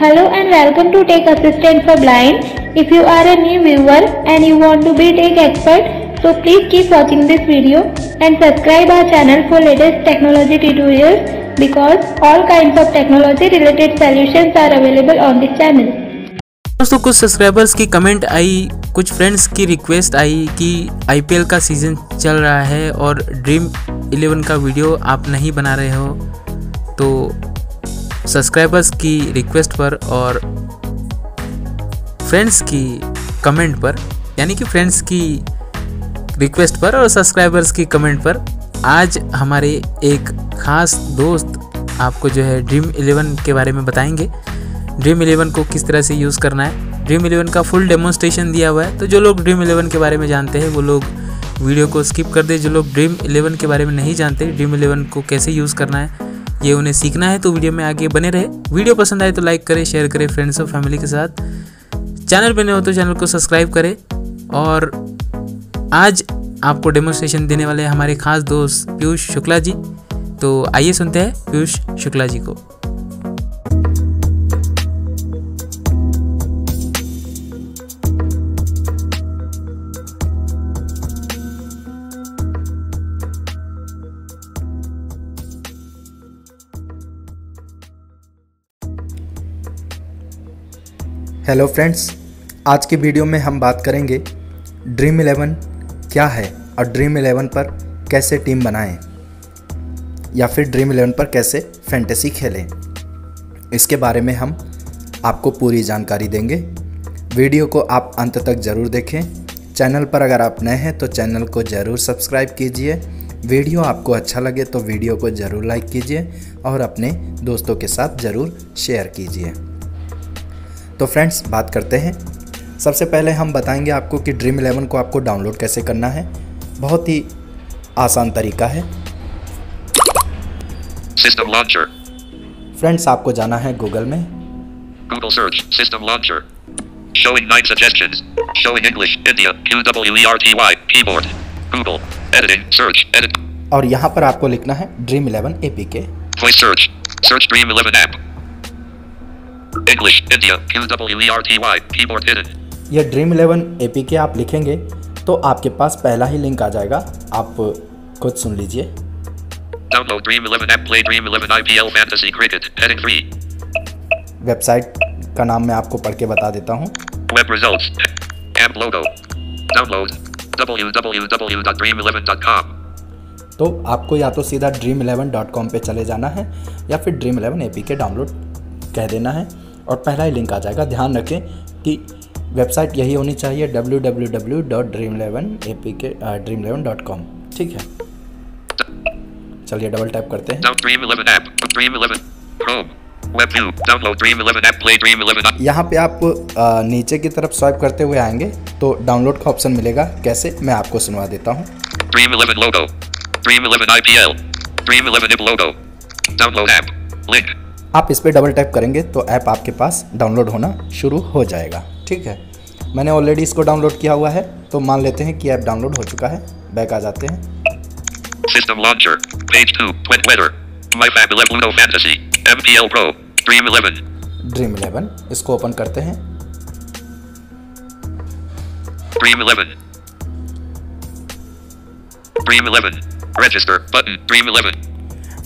Hello and welcome to Tech Assistant for Blind. If you are a new viewer and you want to be tech expert, so please keep watching this video and subscribe our channel for latest technology tutorials because all kinds of technology related solutions are available on this channel. दोस्तों कुछ subscribers की comment आई, कुछ friends की request आई कि IPL का season चल रहा है और Dream11 का वीडियो आप नहीं बना रहे हो, तो सब्सक्राइबर्स की रिक्वेस्ट पर और फ्रेंड्स की कमेंट पर, यानी कि फ्रेंड्स की रिक्वेस्ट पर और सब्सक्राइबर्स की कमेंट पर आज हमारे एक ख़ास दोस्त आपको जो है Dream11 के बारे में बताएंगे, Dream11 को किस तरह से यूज़ करना है। Dream11 का फुल डेमोन्स्ट्रेशन दिया हुआ है, तो जो लोग Dream11 के बारे में जानते हैं वो लोग वीडियो को स्किप कर दे। जो लोग Dream11 के बारे में नहीं जानते, Dream11 को कैसे यूज़ करना है ये उन्हें सीखना है, तो वीडियो में आगे बने रहे। वीडियो पसंद आए तो लाइक करें, शेयर करें फ्रेंड्स और फैमिली के साथ। चैनल पर नए हो तो चैनल को सब्सक्राइब करें। और आज आपको डेमोन्स्ट्रेशन देने वाले हमारे खास दोस्त पीयूष शुक्ला जी, तो आइए सुनते हैं पीयूष शुक्ला जी को। हेलो फ्रेंड्स, आज के वीडियो में हम बात करेंगे Dream11 क्या है और Dream11 पर कैसे टीम बनाएं या फिर Dream11 पर कैसे फैंटेसी खेलें। इसके बारे में हम आपको पूरी जानकारी देंगे। वीडियो को आप अंत तक ज़रूर देखें। चैनल पर अगर आप नए हैं तो चैनल को ज़रूर सब्सक्राइब कीजिए। वीडियो आपको अच्छा लगे तो वीडियो को ज़रूर लाइक कीजिए और अपने दोस्तों के साथ ज़रूर शेयर कीजिए। तो फ्रेंड्स बात करते हैं। सबसे पहले हम बताएंगे आपको कि Dream11 को आपको डाउनलोड कैसे करना है। बहुत ही आसान तरीका है। System launcher. फ्रेंड्स आपको जाना है गूगल में। Google search system launcher. Showing 9 suggestions. Showing English India QWERTY keyboard. Google editing search edit. और यहाँ पर आपको लिखना है Dream11 APK. Play search. Search Dream11 app. English India QWERTY keyboard hidden. यह Dream11 APK आप लिखेंगे तो आपके पास पहला ही लिंक आ जाएगा, आप खुद सुन लीजिए। Download Dream11 app, play Dream11 IPL fantasy cricket heading 3. Website का नाम मैं आपको पढ़ के बता देता हूँ। Web results app logo download www.dream11.com। तो आपको या तो सीधा dream11.com पे चले जाना है या फिर Dream11 APK डाउनलोड कह देना है और पहला ही लिंक आ जाएगा। ध्यान रखें कि वेबसाइट यही होनी चाहिए www.dream11apk.dream11.com। ठीक है, चलिए डबल टैप करते हैं। यहाँ पे आप नीचे की तरफ स्वाइप करते हुए आएंगे तो डाउनलोड का ऑप्शन मिलेगा। कैसे, मैं आपको सुनवा देता हूँ। Dream11 logo, Dream11 IPL, Dream11 logo, download app, link। आप इस पर डबल टैप करेंगे तो ऐप आपके पास डाउनलोड होना शुरू हो जाएगा। ठीक है, मैंने ऑलरेडी इसको डाउनलोड किया हुआ है, तो मान लेते हैं कि ऐप डाउनलोड हो चुका है। बैक आ जाते हैं। System launcher page 2 quick weather my fabulous ludo fantasy MPL pro Dream11 इसको ओपन करते हैं। Dream11 register button Dream11।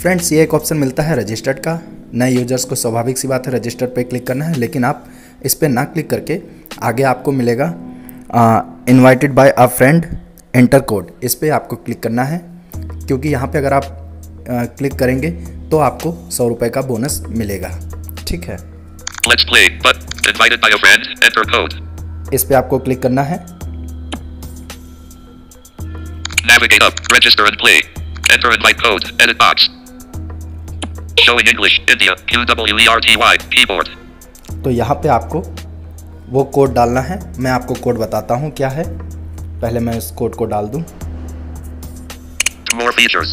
Friends ये एक ऑप्शन मिलता है रजिस्टर्ड का। नए यूजर्स को स्वाभाविक सी बात है रजिस्टर पे क्लिक करना है, लेकिन आप इस पर ना क्लिक करके आगे आपको मिलेगा invited by a friend enter code, इस पर आपको क्लिक करना है क्योंकि यहाँ पे अगर आप क्लिक करेंगे तो आपको 100 रुपये का बोनस मिलेगा। ठीक है, let's play but invited by a friend enter code, इस पर आपको क्लिक करना है। Navigate up register and play enter invite code edit box. Showing English India QWERTY keyboard। तो यहाँ पे आपको वो कोड डालना है। मैं आपको कोड बताता हूँ क्या है, पहले मैं इस कोड को डाल दूँ। More features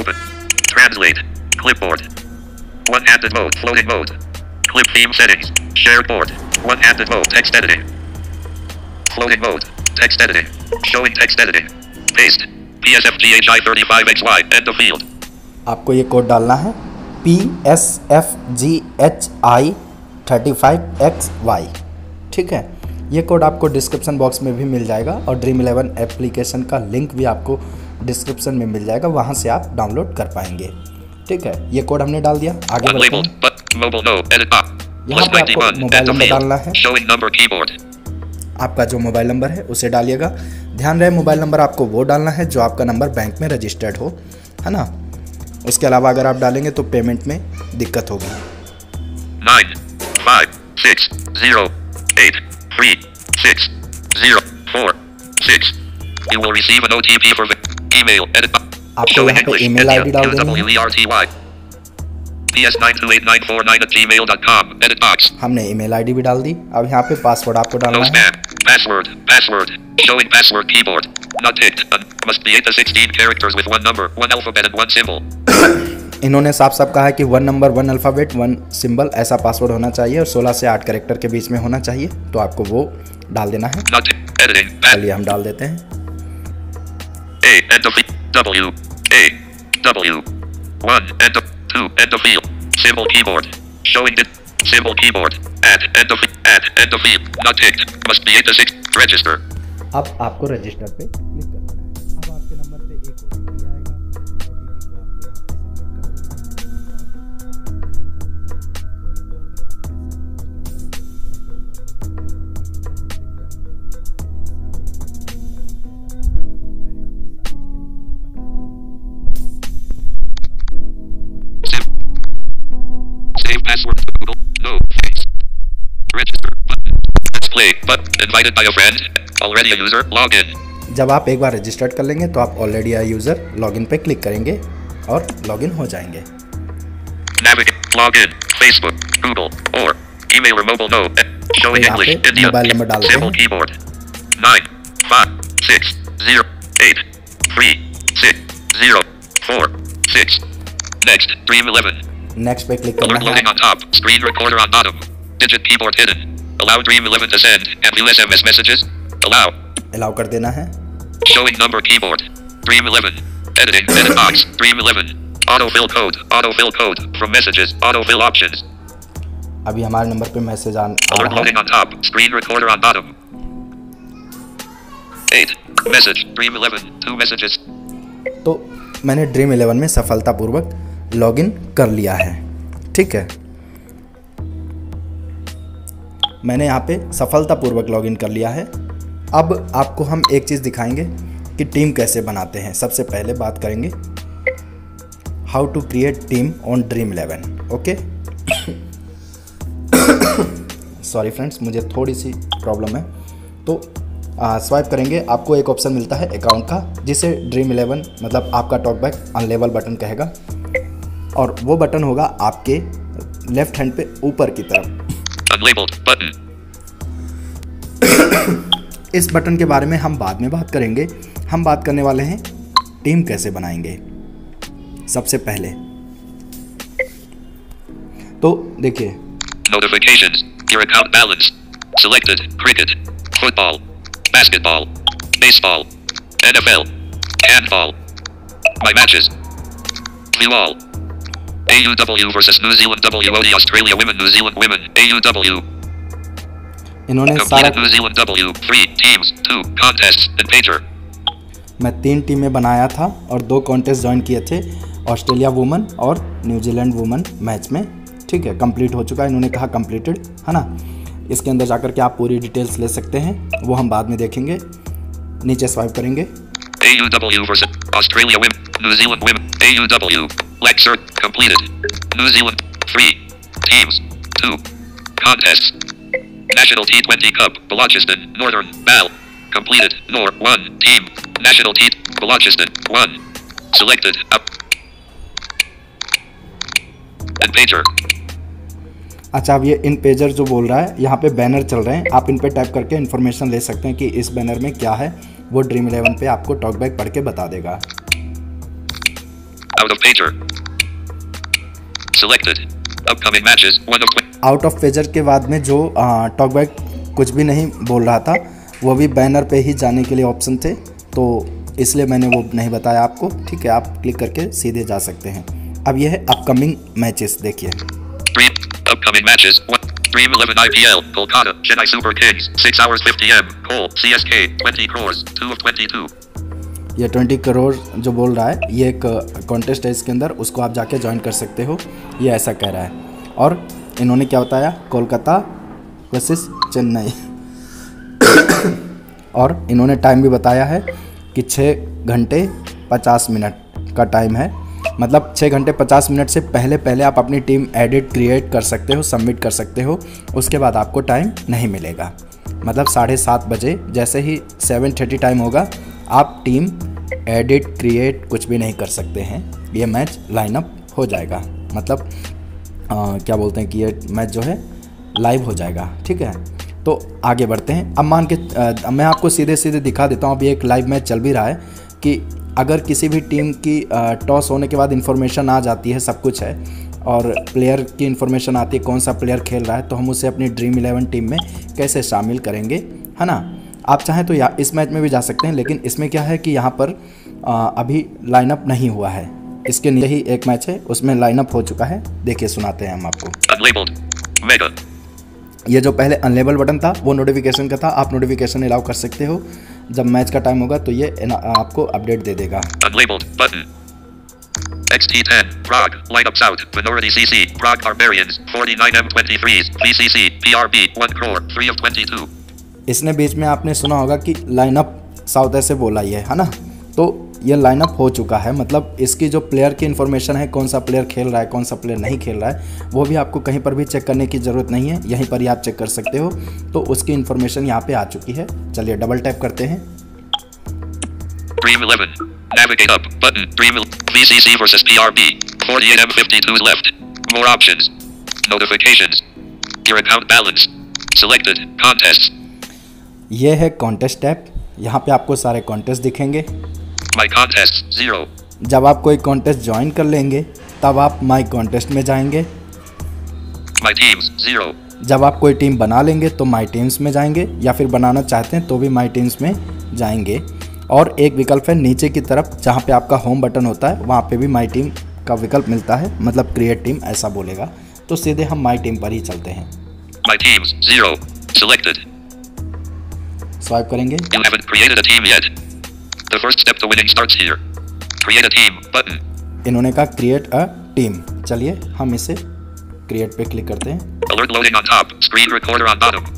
open, translate, clipboard, one-handed mode, floating mode, clip theme settings, shared board, one-handed mode, text editing, floating mode, text editing, showing text editing, paste, PSFGHI35XY, end of field। आपको ये code डालना है PSFGHI FanCode 35XY। ठीक है, ये code आपको description box में भी मिल जाएगा और Dream11 एप्लीकेशन का लिंक भी आपको डिस्क्रिप्शन में मिल जाएगा, वहाँ से आप डाउनलोड कर पाएंगे। ठीक है, ये कोड हमने डाल दिया। आगे बढ़ते हैं। यहाँ पे आपको मोबाइल नंबर डालना है, आपका जो मोबाइल नंबर है उसे डालिएगा। ध्यान रहे, मोबाइल नंबर आपको वो डालना है जो आपका नंबर बैंक में रजिस्टर्ड हो, है ना। उसके अलावा अगर आप डालेंगे तो पेमेंट में दिक्कत होगी। 9 5 6 0 8 3 6 0 4 6। You will receive an OTP for the email edit showing English ps928949@gmail.com edit box। हमने ईमेल आईडी भी डाल दी। अब यहाँ पे पासवर्ड आपको डालना है। Password showing password keyboard not ticked must be 8 to 16 characters with one number, one alphabet and one symbol। इन्होंने साफ साफ कहा है कि 1 नंबर 1 अल्फ़ाबेट 1 सिंबल ऐसा पासवर्ड होना चाहिए और 16 से 8 कैरेक्टर के बीच में होना चाहिए, तो आपको वो डाल देना है। चलिए हम डाल देते हैं। अब आपको रजिस्टर पे क्लिक करना है। अब आपके नंबर पे एक ओटीपी आएगा। जब आप एक बार रजिस्टर्ड कर लेंगे तो आप ऑलरेडी अ यूजर लॉगिन पे क्लिक करेंगे और लॉगिन हो जाएंगे। मोबाइल नंबर डाल दें। नेक्स्ट पे क्लिक करना है। Allow Dream11 to send endless SMS messages. Allow कर देना है। Showing number keyboard. Dream11. Editing edit box. Dream11. Autofill code. Autofill code from messages. Autofill options. अभी हमारे नंबर पे मैसेज आ रहा है। Loading on top. Screen recorder on bottom. 8 message. Dream11. 2 messages. तो मैंने Dream11 में सफलतापूर्वक लॉगिन कर लिया है। ठीक है, मैंने यहाँ पे सफलतापूर्वक लॉगिन कर लिया है। अब आपको हम एक चीज़ दिखाएंगे कि टीम कैसे बनाते हैं। सबसे पहले बात करेंगे how to create team on Dream11। Okay, sorry friends, मुझे थोड़ी सी प्रॉब्लम है। तो स्वाइप करेंगे, आपको एक ऑप्शन मिलता है अकाउंट का, जिसे Dream11 मतलब आपका टॉकबैक अनलेबल बटन कहेगा, और वो बटन होगा आपके लेफ्ट हैंड पे ऊपर की तरफ। इस बटन के बारे में हम बाद में बात करेंगे। हम बात करने वाले हैं टीम कैसे बनाएंगे। सबसे पहले तो देखिए, notifications, your account balance, selected, cricket, football, basketball, baseball, NFL, handball, my matches, view all, AUW versus New Zealand WOD Australia women New Zealand women AUW। इन्होंने सारा New Zealand W 3 teams 2 contests and major। मैं 3 टीमें बनाया था और 2 contest join किए थे, Australia woman और न्यूजीलैंड वुमन मैच में। ठीक है, कंप्लीट हो चुका है, इन्होंने कहा कंप्लीटेड, है ना। इसके अंदर जाकर के आप पूरी डिटेल्स ले सकते हैं, वो हम बाद में देखेंगे। नीचे स्वाइप करेंगे। AUW versus Australia women New Zealand women AUW Lecture completed. New Zealand 3 teams 2 contests. National T20 Cup Balochistan Northern Bal completed. Nor 1 team National T Balochistan 1 selected up and pager। अच्छा, अब ये इन pager जो बोल रहा है, यहाँ पे banner चल रहे हैं, आप इन पे टाइप करके इन्फॉर्मेशन ले सकते हैं कि इस बैनर में क्या है। वो Dream11 पे आपको टॉकबैक पढ़ के बता देगा। Out of pager selected upcoming matches one of out of pager के बाद में जो टॉकबैक कुछ भी नहीं बोल रहा था, वो भी बैनर पे ही जाने के लिए ऑप्शन थे, तो इसलिए मैंने वो नहीं बताया आपको। ठीक है, आप क्लिक करके सीधे जा सकते हैं। अब ये है अपकमिंग मैचेस। देखिए, Dream11 IPL, Kolkata, Chennai Super Kings, 6 hours 50 m, goal, CSK, 20 crores, 2 of 22. ये 20 करोड़ जो बोल रहा है ये एक कॉन्टेस्ट है इसके अंदर, उसको आप जाके ज्वाइन कर सकते हो, ये ऐसा कह रहा है। और इन्होंने क्या बताया, कोलकाता वर्सेस चेन्नई और इन्होंने टाइम भी बताया है कि 6 घंटे 50 मिनट का टाइम है, मतलब 6 घंटे 50 मिनट से पहले आप अपनी टीम एडिट क्रिएट कर सकते हो, सबमिट कर सकते हो, उसके बाद आपको टाइम नहीं मिलेगा। मतलब 7:30 बजे जैसे ही 7:30 टाइम होगा आप टीम एडिट क्रिएट कुछ भी नहीं कर सकते हैं, ये मैच लाइनअप हो जाएगा, मतलब क्या बोलते हैं कि ये मैच जो है लाइव हो जाएगा। ठीक है, तो आगे बढ़ते हैं। अब मान के मैं आपको सीधे दिखा देता हूँ, अभी एक लाइव मैच चल भी रहा है कि अगर किसी भी टीम की टॉस होने के बाद इन्फॉर्मेशन आ जाती है, सब कुछ है और प्लेयर की इन्फॉर्मेशन आती है कौन सा प्लेयर खेल रहा है, तो हम उसे अपनी ड्रीम11 टीम में कैसे शामिल करेंगे, है ना। आप चाहें तो इस मैच में भी जा सकते हैं, लेकिन इसमें क्या है कि यहाँ पर अभी लाइनअप नहीं हुआ है, इसके नीचे ही एक मैच है उसमें लाइनअप हो चुका है। देखिए सुनाते हैं हम आपको। ये जो पहले अनलेबल बटन था वो नोटिफिकेशन का था, आप नोटिफिकेशन अलाउ कर सकते हो, जब मैच का टाइम होगा तो ये आपको अपडेट दे देगा। XT10 Prague lineup south minority CC Prague Barbarians 49M23s VCC PRB 1 crore 3 of 22। इसने बीच में आपने सुना होगा कि लाइनअप साउथ ऐसे बोला ये, है ना, तो ये लाइनअप हो चुका है, मतलब इसकी जो प्लेयर की इन्फॉर्मेशन है कौन सा प्लेयर खेल रहा है कौन सा प्लेयर नहीं खेल रहा है, वो भी आपको कहीं पर भी चेक करने की ज़रूरत नहीं है, यहीं पर ही आप चेक कर सकते हो, तो उसकी इन्फॉर्मेशन यहाँ पे आ चुकी है। चलिए डबल टैप करते हैं। Dream11 navigate up button Dream VCC versus PRB 48M52 left more options notifications your account balance selected contests। ये है कॉन्टेस्ट टैप, यहाँ पे आपको सारे कॉन्टेस्ट दिखेंगे। My contest 0। जब आप कोई कॉन्टेस्ट ज्वाइन कर लेंगे तब आप माई कॉन्टेस्ट में जाएंगे। My teams 0। जब आप कोई टीम बना लेंगे तो माई टीम्स में जाएंगे, या फिर बनाना चाहते हैं तो भी माई टीम्स में जाएंगे। और एक विकल्प है नीचे की तरफ जहाँ पे आपका होम बटन होता है, वहाँ पे भी माई टीम का विकल्प मिलता है, मतलब क्रिएट टीम ऐसा बोलेगा, तो सीधे हम माई टीम पर ही चलते हैं। My teams 0 selected। स्वाइप करेंगे। You haven't created a team yet. The first step to winning starts here. Create a team button. इन्होंने कहा क्रिएट अ टीम, चलिए हम इसे क्रिएट पे क्लिक करते हैं। Alert loading on top, screen recorder on bottom.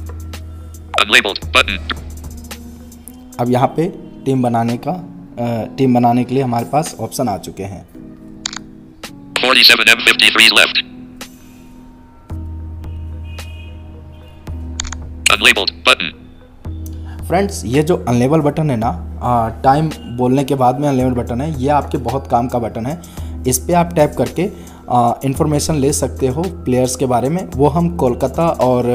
Unlabeled button. अब यहाँ पे टीम बनाने के लिए हमारे पास ऑप्शन आ चुके हैं। 47M53 left. Unlabeled button. Friends ये जो अनलेबल बटन है ना, टाइम बोलने के बाद में अनलेबल बटन है, ये आपके बहुत काम का बटन है, इस पर आप टैप करके इन्फॉर्मेशन ले सकते हो प्लेयर्स के बारे में। वो हम कोलकाता और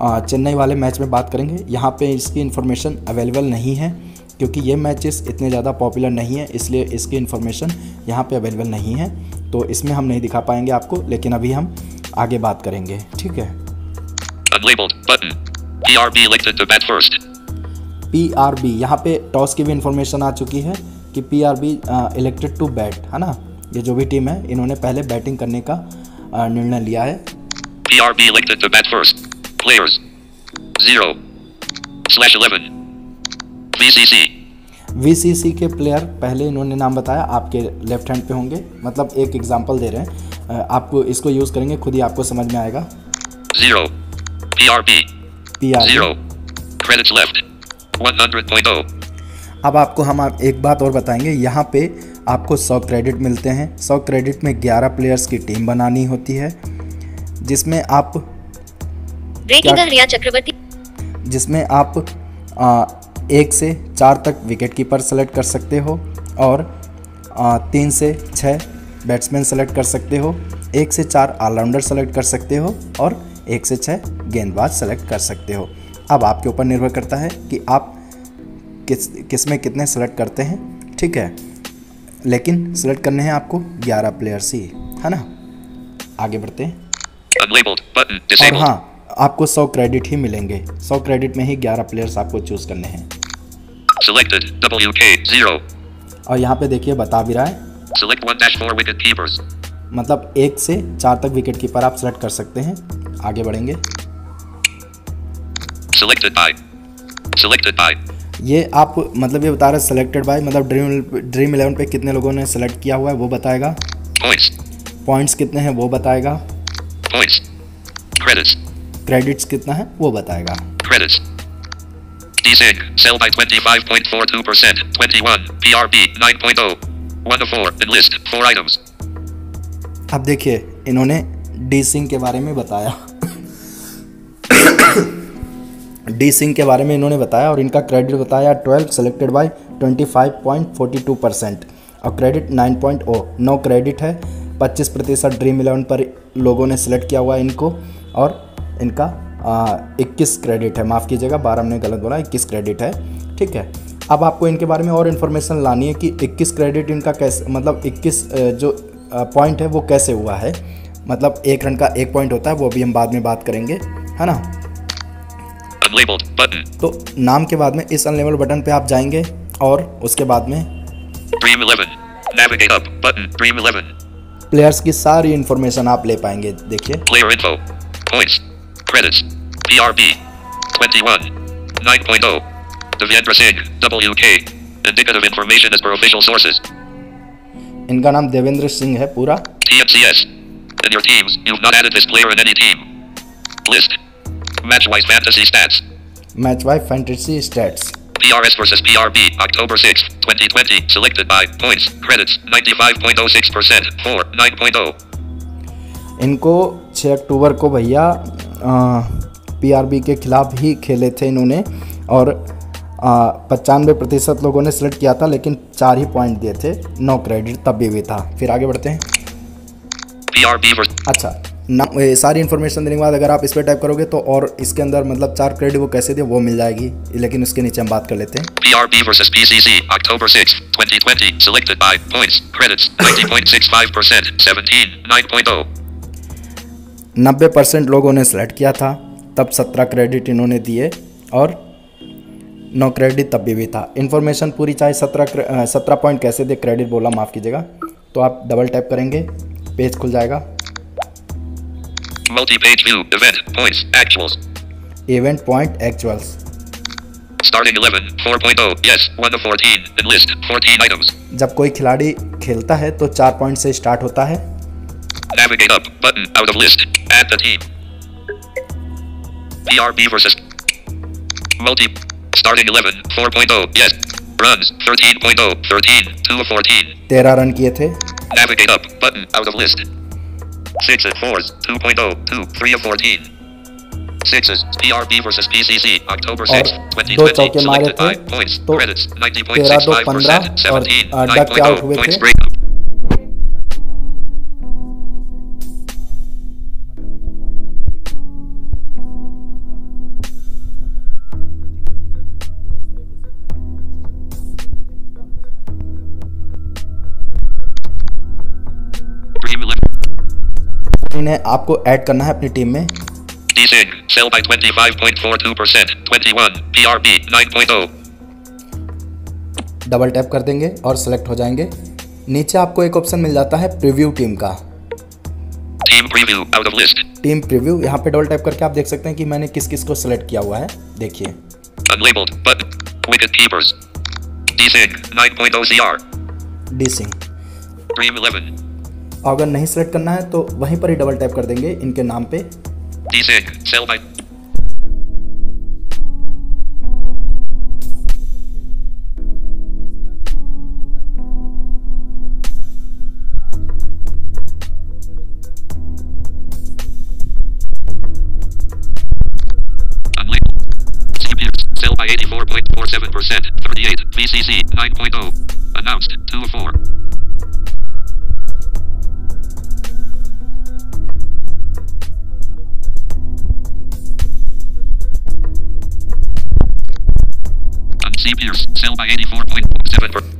चेन्नई वाले मैच में बात करेंगे, यहाँ पे इसकी इन्फॉर्मेशन अवेलेबल नहीं है क्योंकि ये मैचेस इतने ज़्यादा पॉपुलर नहीं है, इसलिए इसकी इन्फॉर्मेशन यहाँ पे अवेलेबल नहीं है, तो इसमें हम नहीं दिखा पाएंगे आपको, लेकिन अभी हम आगे बात करेंगे। ठीक है, PRB यहाँ पे टॉस की भी इन्फॉर्मेशन आ चुकी है कि PRB इलेक्टेड टू बैट, है ना, ये जो भी टीम है इन्होंने पहले बैटिंग करने का निर्णय लिया है। PRB elected to bat first. Players 0/11 VCC। VCC के प्लेयर पहले इन्होंने नाम बताया, आपके लेफ्ट हैंड पे होंगे, मतलब एक एग्जांपल दे रहे हैं, आपको इसको यूज करेंगे खुद ही आपको समझ में आएगा। 0 PRB 0 credits left 100.0। अब आपको हम एक बात और बताएंगे, यहाँ पे आपको 100 क्रेडिट मिलते हैं। 100 क्रेडिट में 11 प्लेयर्स की टीम बनानी होती है, जिसमें आप एक से 4 तक विकेट कीपर सेलेक्ट कर सकते हो और 3 से 6 बैट्समैन सेलेक्ट कर सकते हो, 1 से 4 ऑलराउंडर सेलेक्ट कर सकते हो और 1 से 6 गेंदबाज सेलेक्ट कर सकते हो। अब आपके ऊपर निर्भर करता है कि आप किस में कितने सेलेक्ट करते हैं। ठीक है, लेकिन सेलेक्ट करने हैं आपको 11 प्लेयर्स ही, है ना। आगे बढ़ते हैं। और हाँ, आपको 100 क्रेडिट ही मिलेंगे, 100 क्रेडिट में ही 11 प्लेयर्स आपको चूज करने हैं। Selected WK 0। और यहाँ पे देखिए बता भी रहा है Select 1-4 wicket keepers, मतलब 1 से 4 तक विकेट कीपर आप सेलेक्ट कर सकते हैं। आगे बढ़ेंगे। Selected by. ये आप मतलब ये बता रहे सेलेक्टेड बाय मतलब ड्रीम 11 पे कितने लोगों ने सेलेक्ट किया हुआ है वो बताएगा। पॉइंट्स कितने हैं वो बताएगा। क्रेडिट्स कितना है वो बताएगा। Sell by 25.42%, 21 PRP 9.0, 1 of 4, enlist 4 items। अब देखिए इन्होंने डी सिंह के बारे में बताया डी सिंह के बारे में इन्होंने बताया और इनका क्रेडिट बताया 12 सेलेक्टेड बाय 25.42% और क्रेडिट 9.0 9 क्रेडिट है। 25% ड्रीम 11 पर लोगों ने सेलेक्ट किया हुआ है इनको और इनका 21 क्रेडिट है। माफ़ कीजिएगा 12 मैंने गलत बोला, 21 क्रेडिट है। ठीक है, अब आपको इनके बारे में और इन्फॉर्मेशन लानी है कि 21 क्रेडिट इनका कैसे मतलब 21 जो पॉइंट है वो कैसे हुआ है। मतलब एक रन का 1 पॉइंट होता है, वो भी हम बाद में बात करेंगे, है ना। तो नाम के बाद में इस अनलेबल बटन पे आप जाएंगे और उसके बाद में प्लेयर्स की सारी इंफॉर्मेशन आप ले पाएंगे। देखिए Credits PRB 21 9.0 Devendra Singh WK Indicative information as per official sources। इनका नाम देवेंद्र सिंह है पूरा। TMCS In your teams you've not added this player in any team। List Matchwise fantasy stats Matchwise fantasy stats PRS versus PRB October 6, 2020 Selected by Points Credits 95.06% 4 9.0। इनको 6 अक्टूबर को भैया PRB के खिलाफ ही खेले थे इन्होंने और 95% लोगों ने सेलेक्ट किया था लेकिन 4 ही पॉइंट दिए थे, 9 क्रेडिट तब भी था। फिर आगे बढ़ते हैं। अच्छा सारी इन्फॉर्मेशन देने के बाद अगर आप इस पर टाइप करोगे तो और इसके अंदर मतलब 4 क्रेडिट वो कैसे दिए वो मिल जाएगी, लेकिन उसके नीचे हम बात कर लेते हैं। PRB versus PCC October 6, 2020 selected by points credits 90.65% 17 9.0 90% लोगों ने सेलेक्ट किया था तब 17 क्रेडिट इन्होंने दिए और 9 क्रेडिट तब भी था। इन्फॉर्मेशन पूरी चाहिए। 17 पॉइंट कैसे दे क्रेडिट बोला, माफ़ कीजिएगा। तो आप डबल टैप करेंगे, पेज खुल जाएगा। Multi page view event points actuals event point actuals starting 11 4.0 yes 1 of 14 enlist 14 items. जब कोई खिलाड़ी खेलता है तो 4 पॉइंट से स्टार्ट होता है। Navigate up button out of list add the team PRB versus multi starting 11 4.0 yes runs 13.0 13 2 of 14 13 run किए थे। Navigate up button out of list 6 of 4s 2.0 2 3 of 14 6s PRB versus PCC October 6 2020 selected by points credits 90.65% 17 9.0 points break। इन्हें आपको add करना है अपनी team में। Sell by 25.42% 21 PRB 9.0 double tap कर देंगे और सेलेक्ट हो जाएंगे। नीचे आपको एक ऑप्शन मिल जाता है प्रीव्यू टीम का। Team preview out of list team preview, यहाँ पे डबल टैप करके आप देख सकते हैं कि मैंने किस किस को सेलेक्ट किया हुआ है। देखिए unlabelled but wicket keepers D Singh 9.0 CR D Singh dream 11। अगर नहीं सेलेक्ट करना है तो वहीं पर ही डबल टैप कर देंगे इनके नाम पे।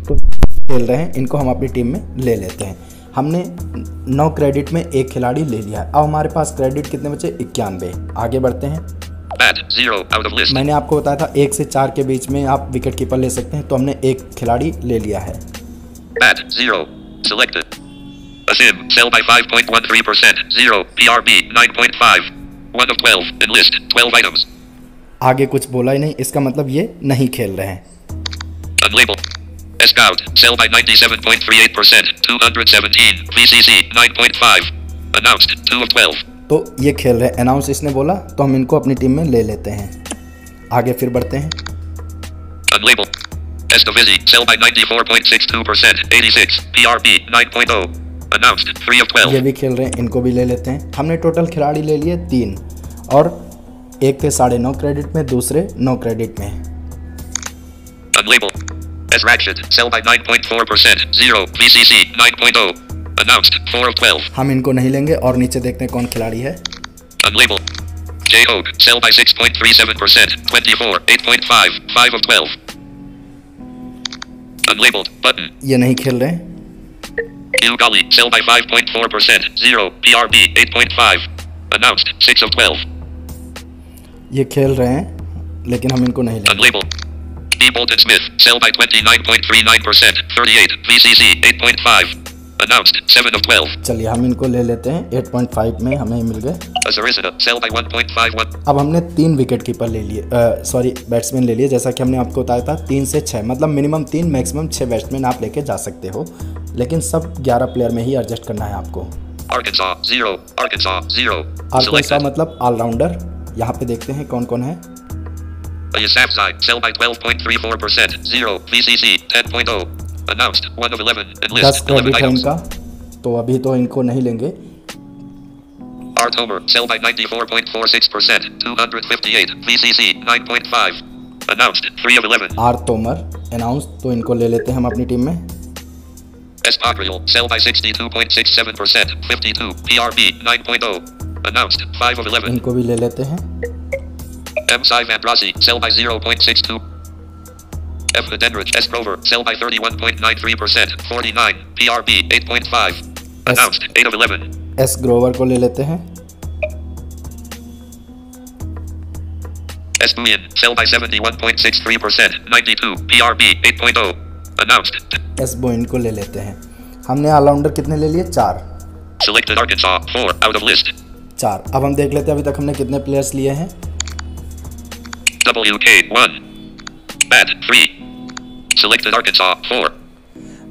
तो खेल रहे हैं, इनको हम अपनी टीम में ले लेते हैं। हमने 9 क्रेडिट में एक खिलाड़ी ले लिया। अब हमारे पास क्रेडिट कितने बचे, 91। आगे बढ़ते हैं। मैंने आपको बताया था 1 से 4 के बीच में आप विकेट कीपर ले सकते हैं, तो हमने एक खिलाड़ी ले लिया है। आगे कुछ बोला ही नहीं, इसका मतलब ये नहीं खेल रहे हैं। Scout sell by 97.38%, 217 VCC 9.5 announced 2 of 12। तो ये खेल रहे हैं, अनाउंस इसने बोला तो हम इनको अपनी टीम में ले लेते हैं। आगे फिर बढ़ते हैं। Unlabeled Estavizzi sell by 94.62%, 86 PRP 9.0 announced 3 of 12। ये भी खेल रहे हैं, इनको भी ले लेते हैं। हमने टोटल खिलाड़ी ले लिए 3 और एक थे 9.5 क्रेडिट में, दूसरे 9 क्रेडिट में। Unlabeled Ratchet sell by 9.4%, 0 VCC 9.0 announced 4 of 12। हम इनको नहीं लेंगे और नीचे देखते हैं कौन खिलाड़ी है। Unlabeled J Hogue sell by 6.37%, 24 8.5 5 of 12। Unlabeled Button ये नहीं खेल रहे हैं। Q Golly sell by 5.4%, 0 PRB 8.5 announced 6 of 12। ये खेल रहे हैं लेकिन हम इनको नहीं लेंगे। Unlabeled D. Bolton Smith sell by 29.39%, 38 VCC 8.5 announced 7 of 12। चलिए हम इनको ले लेते हैं, 8.5 में हमें मिल गए। Azarizada sell by 1.51। अब हमने 3 विकेट कीपर ले लिए, सॉरी बैट्समैन ले लिए, जैसा कि हमने आपको बताया था 3 से 6, मतलब मिनिमम 3 मैक्सिमम 6 बैट्समैन आप लेके जा सकते हो, लेकिन सब 11 प्लेयर में ही एडजस्ट करना है आपको। Arkansas 0 Arkansas मतलब ऑलराउंडर। यहाँ पे देखते हैं कौन कौन है। PSFGHI sell by 12.34%, 0 VCC 10.0 announced 1 of 11 and list 11 items। तो अभी तो इनको नहीं लेंगे। Artomer sell by 94.46%, 258 VCC 9.5 announced 3 of 11। Artomer announced तो इनको ले लेते हैं हम अपनी टीम में। Espadrille sell by 62.67%, 52 PRB 9.0 announced 5 of 11। इनको भी ले लेते हैं। M.Sai Vandrasi sell by 0.62. F. Nadenrich S. Grover sell by 31.93%, 49 PRB 8.5 announced 8 of 11। S. Grover को ले लेते हैं। S. Buyan sell by 71.63%, 92 PRB 8.0 announced। S. Buyan को ले लेते हैं। हमने ऑलराउंडर कितने ले लिए? 4। Selected Arkansas 4 out of list। 4। अब हम देख लेते हैं अभी तक हमने कितने प्लेयर्स लिए हैं। WK 1 bat 3 selected Arkansas 4।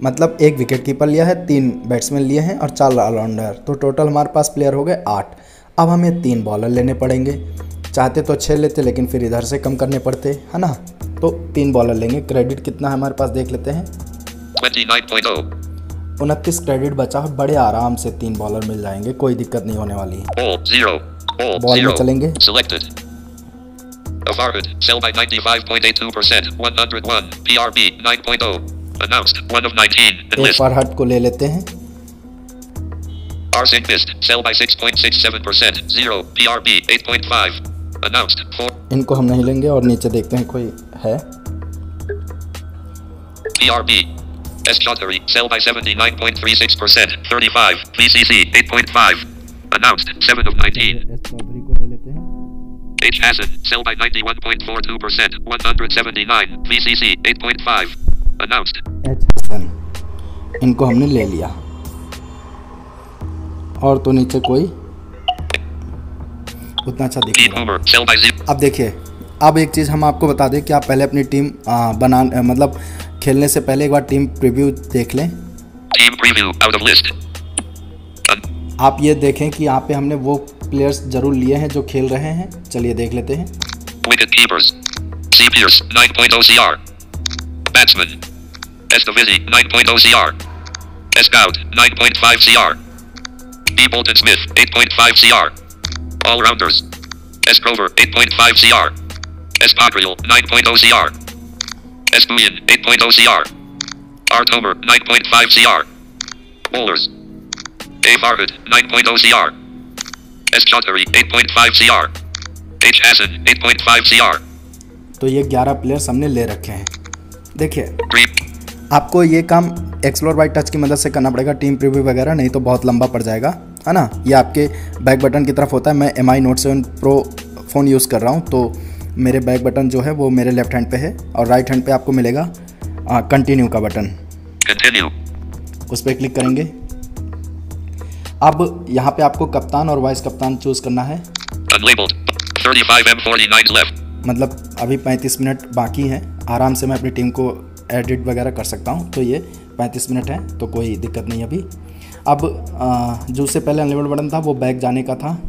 मतलब एक विकेट कीपर लिया है, 3 बैट्समैन लिए हैं और 4 ऑलराउंडर, तो टोटल हमारे पास प्लेयर हो गए 8। अब हमें 3 बॉलर लेने पड़ेंगे, चाहते तो 6 लेते लेकिन फिर इधर से कम करने पड़ते है ना, तो 3 बॉलर लेंगे। क्रेडिट कितना है हमारे पास देख लेते हैं, 29 क्रेडिट बचा है, बड़े आराम से 3 बॉलर मिल जाएंगे, कोई दिक्कत नहीं होने वाली है। बॉल में चलेंगे। Avarud sell by 95.82%, 101 PRB 9.0 announced 1 of 19 and list। Farhad को ले लेते हैं। Arsene Mist sell by 6.67%, 0 PRB 8.5 announced 4। इनको हम नहीं लेंगे और नीचे देखते हैं कोई है। PRB S Chaudhary sell by 79.36%, 35 VCC 8.5 announced 7 of 19। S Chaudhary को ले लेते हैं। H Hassan sell by 91.42%, 179 VCC 8.5 announced। H Hassan इनको हमने ले लिया और तो नीचे कोई उतना अच्छा दिख। अब देखिए, अब एक चीज़ हम आपको बता दें कि आप पहले अपनी टीम मतलब खेलने से पहले एक बार टीम प्रीव्यू देख लें। Team preview out of list. आप ये देखें कि यहाँ पे हमने वो प्लेयर्स जरूर लिए हैं जो खेल रहे हैं। चलिए देख लेते हैं। Wicket keepers C Pierce 9.0 CR, batsman एस्ताविज़ी 9.0 सीआर, एस्काउट 9.5 CR, D Bolton Smith 8.5 CR, allrounders S Grover 8.5 CR, S पाग्रियल 9.0 सीआर, एस बुयन 8.0 सीआर, आर्टोमर 9.5 CR, bowlers A Farhad 9.0 CR, S Chaudhary 8.5 CR, H Hassan 8.5 CR। तो ये 11 players हमने ले रखे हैं। देखिए आपको ये काम एक्सप्लोर बाय टच की मदद से करना पड़ेगा, टीम प्रीव्यू वगैरह, नहीं तो बहुत लंबा पड़ जाएगा है ना। ये आपके बैक बटन की तरफ होता है। मैं MI Note 7 Pro phone use कर रहा हूँ, तो मेरे बैक बटन जो है वो मेरे लेफ्ट हैंड पे है और राइट हैंड पे आपको मिलेगा कंटिन्यू का बटन। कंटिन्यू उस पर क्लिक करेंगे। अब यहाँ पे आपको कप्तान और वाइस कप्तान चूज करना है। मतलब अभी 35 मिनट बाकी हैं, आराम से मैं अपनी टीम को एडिट वगैरह कर सकता हूं। तो ये 35 मिनट है तो कोई दिक्कत नहीं अभी। अब जो उससे पहले अनलेबल्ड बटन था वो बैक जाने का था,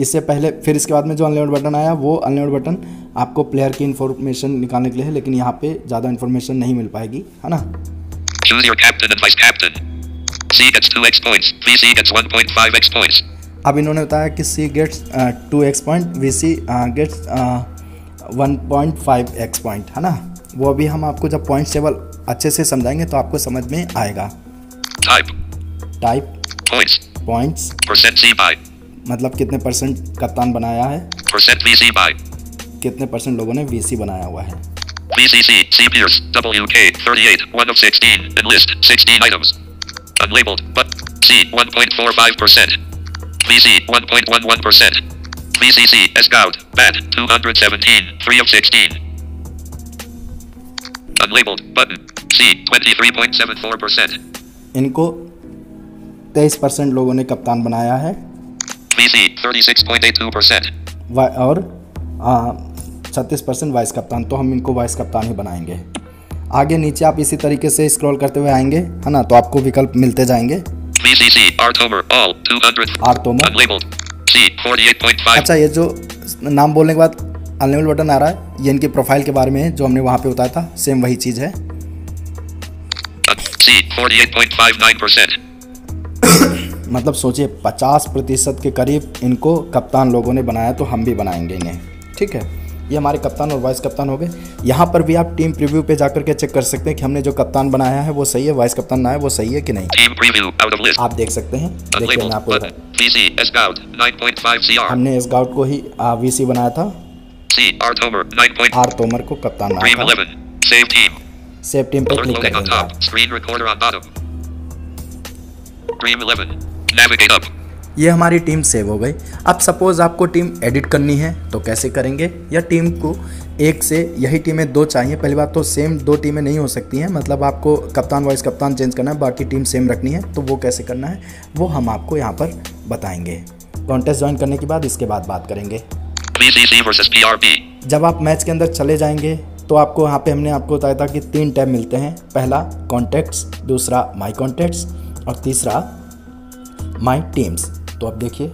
इससे पहले फिर इसके बाद में जो अनलेबल्ड बटन आया वो अनलेबल्ड बटन आपको प्लेयर की इन्फॉर्मेशन निकालने के लिए है, लेकिन यहाँ पे ज़्यादा इन्फॉर्मेशन नहीं मिल पाएगी, है ना। अब इन्होंने बताया कि C gets 2x point, V C gets 1.5x point, है ना। वो अभी हम आपको जब पॉइंट टेबल अच्छे से समझाएंगे तो आपको समझ में आएगा। टाइप पॉइंट्स मतलब कितने परसेंट कप्तान बनाया है, कितने परसेंट लोगों ने VC बनाया हुआ है। इनको 23% लोगों ने कप्तान बनाया है और 36% वाइस कप्तान, तो हम इनको वाइस कप्तान ही बनाएंगे। आगे नीचे आप इसी तरीके से स्क्रॉल करते हुए आएंगे, है ना, तो आपको विकल्प मिलते जाएंगे। अच्छा, ये जो नाम बोलने के बाद अनलेबल बटन आ रहा है ये इनकी प्रोफाइल के बारे में है, जो हमने वहाँ पे बताया था, सेम वही चीज़ है। मतलब सोचिए 50% के करीब इनको कप्तान लोगों ने बनाया, तो हम भी बनाएंगे इन्हें, ठीक है। ये हमारे कप्तान और वाइस कप्तान हो गए। यहाँ पर भी आप टीम प्रीव्यू पे जाकर के चेक कर सकते हैं कि हमने जो कप्तान बनाया है वो सही है, वाइस कप्तान ना है वो सही है कि नहीं, आप देख सकते हैं। देखिए मैं आपको हमने एस गाउट को ही VC बनाया था, आर तोमर को कप्तान बनाया था। सेव टीम पर क्लिक करेंगे, ये हमारी टीम सेव हो गई। अब सपोज आपको टीम एडिट करनी है तो कैसे करेंगे, या टीम को एक से यही टीमें दो चाहिए। पहली बात तो सेम दो टीमें नहीं हो सकती हैं, मतलब आपको कप्तान वाइस कप्तान चेंज करना है, बाकी टीम सेम रखनी है। तो वो कैसे करना है वो हम आपको यहाँ पर बताएंगे। कॉन्टेस्ट ज्वाइन करने के बाद इसके बाद बात करेंगे। जब आप मैच के अंदर चले जाएंगे तो आपको यहाँ पे हमने आपको बताया था कि 3 टैब मिलते हैं, पहला कॉन्टैक्ट्स, दूसरा माई कॉन्टैक्ट्स और तीसरा माई टीम्स। तो आप देखिए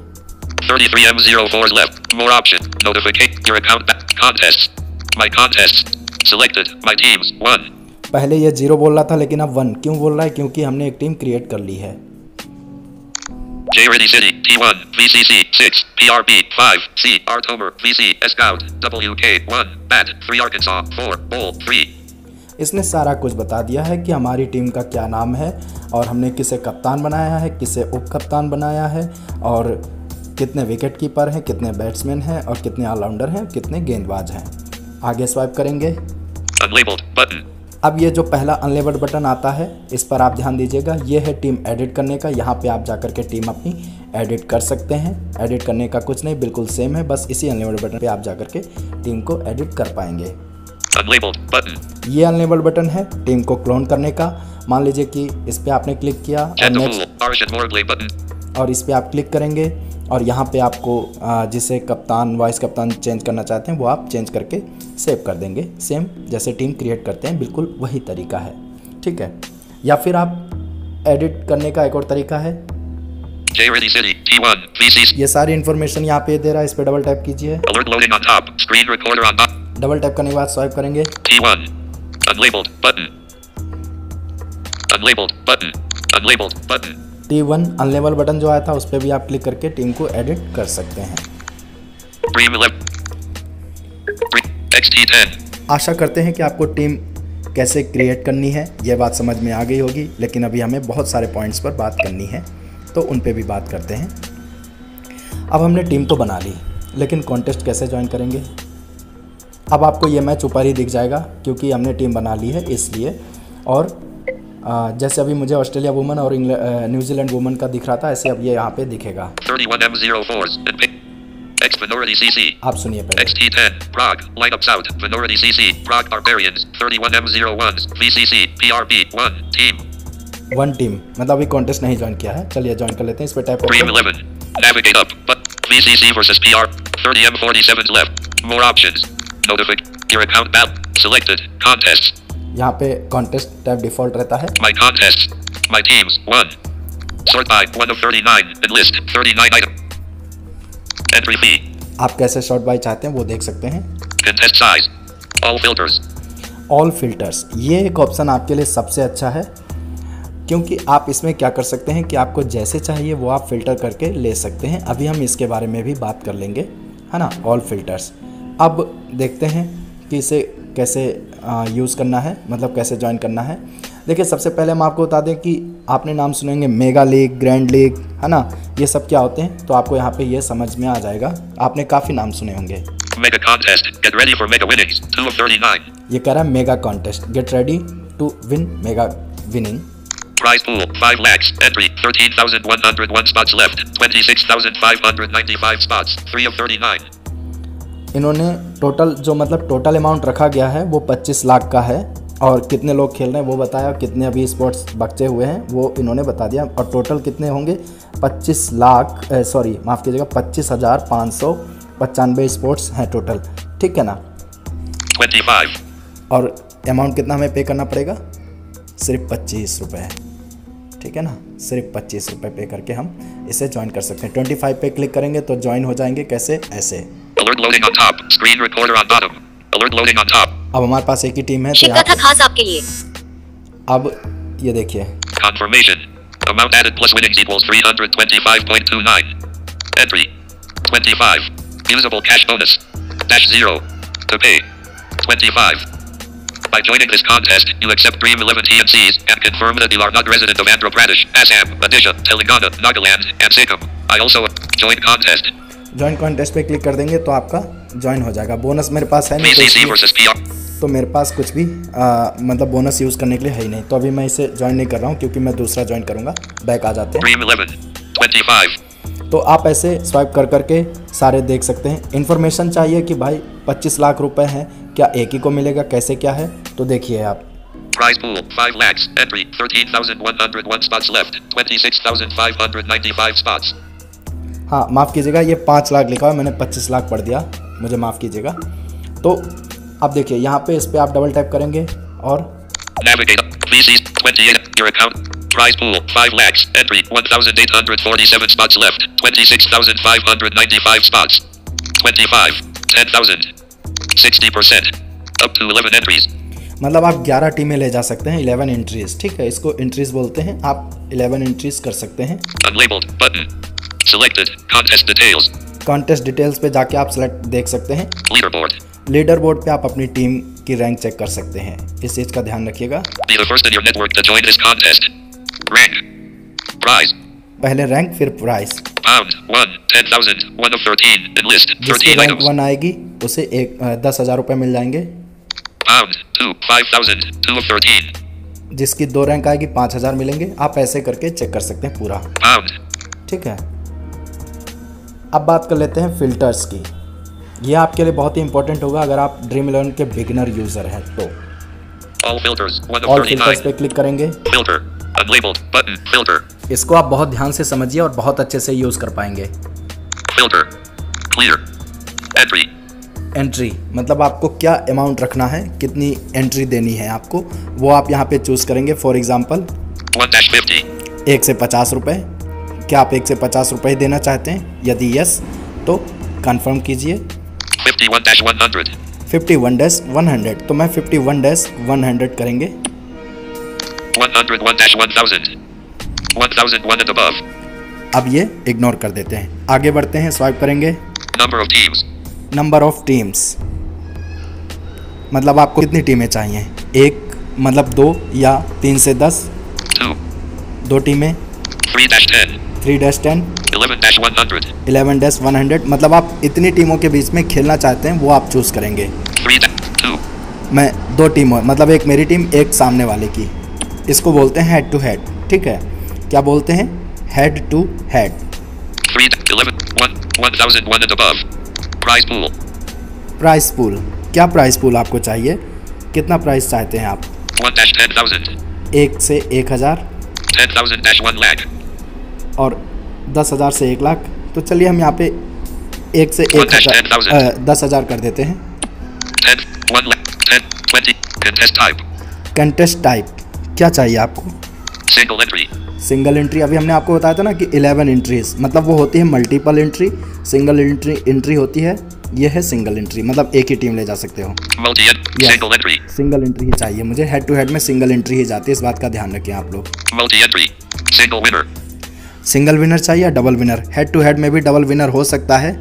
33M04 left, more option, notification your account, contest, my contest, selected, my teams 1। पहले ये 0 बोल रहा था लेकिन अब 1 क्यों बोल रहा है, क्योंकि हमने एक टीम क्रिएट कर ली है। J-Ready City, T1, VCC 6, PRP 5, C, Artomer, VC, Scout, WK 1, Bat 3, Arkansas 4, Bowl 3. इसने सारा कुछ बता दिया है कि हमारी टीम का क्या नाम है और हमने किसे कप्तान बनाया है, किसे उप कप्तान बनाया है, और कितने विकेट कीपर हैं, कितने बैट्समैन हैं, और कितने ऑलराउंडर हैं, कितने गेंदबाज हैं। आगे स्वाइप करेंगे। अब ये जो पहला अनलेबल्ड बटन आता है इस पर आप ध्यान दीजिएगा, ये है टीम एडिट करने का। यहाँ पे आप जाकर के टीम अपनी एडिट कर सकते हैं, एडिट करने का कुछ नहीं, बिल्कुल सेम है, बस इसी अनलेबल्ड बटन पे आप जाकर के टीम को एडिट कर पाएंगे। ये अनलेबल्ड बटन है टीम को क्लोन करने का। मान लीजिए कि इस पे आपने क्लिक किया और इस पे आप क्लिक करेंगे और यहाँ पे आपको जिसे कप्तान वाइस कप्तान चेंज करना चाहते हैं वो आप चेंज करके सेव कर देंगे। सेम जैसे टीम क्रिएट करते हैं बिल्कुल वही तरीका है, ठीक है। या फिर आप एडिट करने का एक और तरीका है, ये सारी इन्फॉर्मेशन यहाँ पे दे रहा है, इस पे डबल टैप कीजिए। डबल टैप करने के बाद स्वाइप करेंगे। T1, unlabeled button, unlabeled button, unlabeled button. T1 unlabelled button जो आया था उस पर भी आप क्लिक करके टीम को एडिट कर सकते हैं। आशा करते हैं कि आपको टीम कैसे क्रिएट करनी है यह बात समझ में आ गई होगी, लेकिन अभी हमें बहुत सारे पॉइंट्स पर बात करनी है तो उन पे भी बात करते हैं। अब हमने टीम तो बना ली, लेकिन कॉन्टेस्ट कैसे ज्वाइन करेंगे। अब आपको ये मैच ऊपर ही दिख जाएगा क्योंकि हमने टीम बना ली है इसलिए, और जैसे अभी मुझे ऑस्ट्रेलिया वुमन और न्यूजीलैंड वुमन का दिख रहा था, ऐसे अब ये यहाँ पे दिखेगा। आप सुनिए पहले। 1 टीम मतलब अभी कॉन्टेस्ट नहीं ज्वाइन किया है, चलिए ज्वाइन कर लेते हैं। इस पे टाइप करें। 30M47 left. More options. Notific. Your account map. Selected. Contests. यहाँ पे contest type default रहता है. My contests. My teams. 1. Sort by 1 of 39 and list 39 items. Entry fee. आप कैसे sort by चाहते हैं वो देख सकते हैं. Contest size. All filters. All filters. ये एक ऑप्शन आपके लिए सबसे अच्छा है क्योंकि आप इसमें क्या कर सकते हैं कि आपको जैसे चाहिए वो आप फ़िल्टर करके ले सकते हैं. अभी हम इसके बारे में भी बात कर लेंगे, है ना. All filters. अब देखते हैं कि इसे कैसे यूज़ करना है, मतलब कैसे ज्वाइन करना है. देखिए सबसे पहले हम आपको बता दें कि आपने नाम सुनेंगे मेगा लीग, ग्रैंड लीग, है ना, ये सब क्या होते हैं. तो आपको यहाँ पे ये समझ में आ जाएगा, आपने काफ़ी नाम सुने होंगे. Mega contest, get ready for mega winnings 2 of 39. ये कह रहा है mega contest, get ready to win mega winning. Prize pool 5 lakhs. Entry 13,101 spots left. 26,595 spots. 3 of 39. इन्होंने टोटल जो मतलब टोटल अमाउंट रखा गया है वो 25 लाख का है और कितने लोग खेल रहे हैं वो बताया, कितने अभी स्पोर्ट्स बचे हुए हैं वो इन्होंने बता दिया और टोटल कितने होंगे 25,595 स्पोर्ट्स हैं टोटल, ठीक है ना. 25 और अमाउंट कितना हमें पे करना पड़ेगा, सिर्फ 25 रुपये, ठीक है ना. सिर्फ 25 रुपये पे करके हम इसे ज्वाइन कर सकते हैं. 25 पे क्लिक करेंगे तो ज्वाइन हो जाएंगे. कैसे, ऐसे. अब हमारे पास एक ही टीम है तो था खास आपके लिए. अब ये देखिए confirmation amount added plus winnings equals 325.29. Entry 25 usable cash bonus dash 0 to pay 25. By joining this contest, you accept Dream11 TNCs and confirm that you are not resident of Andhra Pradesh, Assam, Odisha, Telangana, Nagaland and Sikkim. I also join contest. Join contest पे click कर देंगे तो आपका join हो जाएगा. Bonus मेरे पास है नहीं तो मेरे पास कुछ भी मतलब बोनस यूज करने के लिए है ही नहीं, तो अभी मैं इसे ज्वाइन नहीं कर रहा हूँ क्योंकि मैं दूसरा ज्वाइन करूँगा. बैक आ जाते हैं. Dream11 25. तो आप ऐसे स्वाइप कर करके सारे देख सकते हैं. इन्फॉर्मेशन चाहिए कि भाई 25 लाख रुपए हैं, क्या एक ही को मिलेगा, कैसे क्या है, तो देखिए आप. Prize pool 5 lakh. Entry 13,101 spots left. 26,595 spots. हाँ माफ़ कीजिएगा, ये 5 लाख लिखा हुआ है, मैंने 25 लाख पढ़ दिया, मुझे माफ़ कीजिएगा. तो अब देखिए यहाँ पे इस पर आप डबल टैप करेंगे और Prize pool 5 lakhs. Entry 1,847 spots left. 26,595 spots. 25. 10,000. 60%. Up to 11 entries. मतलब आप 11 टीमें ले जा सकते हैं. 11 entries. ठीक है, इसको entries बोलते हैं. आप 11 entries कर सकते हैं. Unlabeled button. Selected contest details. Contest details पे जाके आप select देख सकते हैं. Leaderboard. Leaderboard पे आप अपनी टीम की रैंक चेक कर सकते हैं. इस चीज का ध्यान रखिएगा. Be the first in your network to join this contest. Rank, prize. पहले रैंक फिर prize. Pound 1, 10,000, 1 of 13, enlist 13 items. 1 आएगी उसे 10,000 रुपए मिल जाएंगे. Pound 2, 5,000, 2 of 13. जिसकी 2 रैंक आएगी 5,000 मिलेंगे. आप ऐसे करके चेक कर सकते हैं पूरा. Pound. ठीक है, अब बात कर लेते हैं फिल्टर्स की. ये आपके लिए बहुत ही इंपॉर्टेंट होगा अगर आप Dream11 के बिगिनर यूजर हैं तो. All filters, 1 of 39. All filters पे क्लिक करेंगे. Filter. Unlabeled button filter. इसको आप बहुत ध्यान से समझिए और बहुत अच्छे से यूज कर पाएंगे. Filter. Clear. Entry. Entry मतलब आपको क्या अमाउंट रखना है, कितनी एंट्री देनी है आपको, वो आप यहाँ पे चूज करेंगे. For example 1-50. 1 से 50 रुपये. क्या आप 1 से 50 रुपये देना चाहते हैं? यदि यस तो कन्फर्म कीजिए. 51-100. 51-100. तो मैं 51-100 करेंगे. 101-1000, 1001 and above. अब ये इग्नोर कर देते हैं. आगे बढ़ते हैं, स्वाइप करेंगे. Number of teams. Number of teams. मतलब आपको कितनी टीमें चाहिए, एक मतलब 2 या 3 से 10. 2 टीमें. 3-10. 3-10. 11-100. 11-100 मतलब आप इतनी टीमों के बीच में खेलना चाहते हैं वो आप चूज करेंगे. 3-2. मैं 2 टीमों मतलब एक मेरी टीम एक सामने वाले की, इसको बोलते हैं हेड टू हेड. ठीक है, क्या बोलते हैं? Head to head. 3-11, 1,001 and above. Prize pool. Prize pool. क्या प्राइस पूल आपको चाहिए, कितना प्राइस चाहते हैं आप? 1-10,000. 1 से 1,000. 10,000-1 lakh. और 10,000 से 1 लाख. तो चलिए हम यहाँ पे एक से एक 10,000 कर देते हैं। कंटेस्ट टाइप क्या चाहिए आपको? Single entry. अभी हमने आपको बताया था ना कि 11 एंट्रीज मतलब वो होती है मल्टीपल एंट्री, सिंगल एंट्री होती है, ये है सिंगल एंट्री मतलब एक ही टीम ले जा सकते हो। सिंगल एंट्री ही चाहिए मुझे, हेड टू हेड में सिंगल एंट्री ही जाती है, इस बात का ध्यान रखें आप लोग। सिंगल विनर चाहिए या double winner? Head to head में भी डबल विनर हो सकता है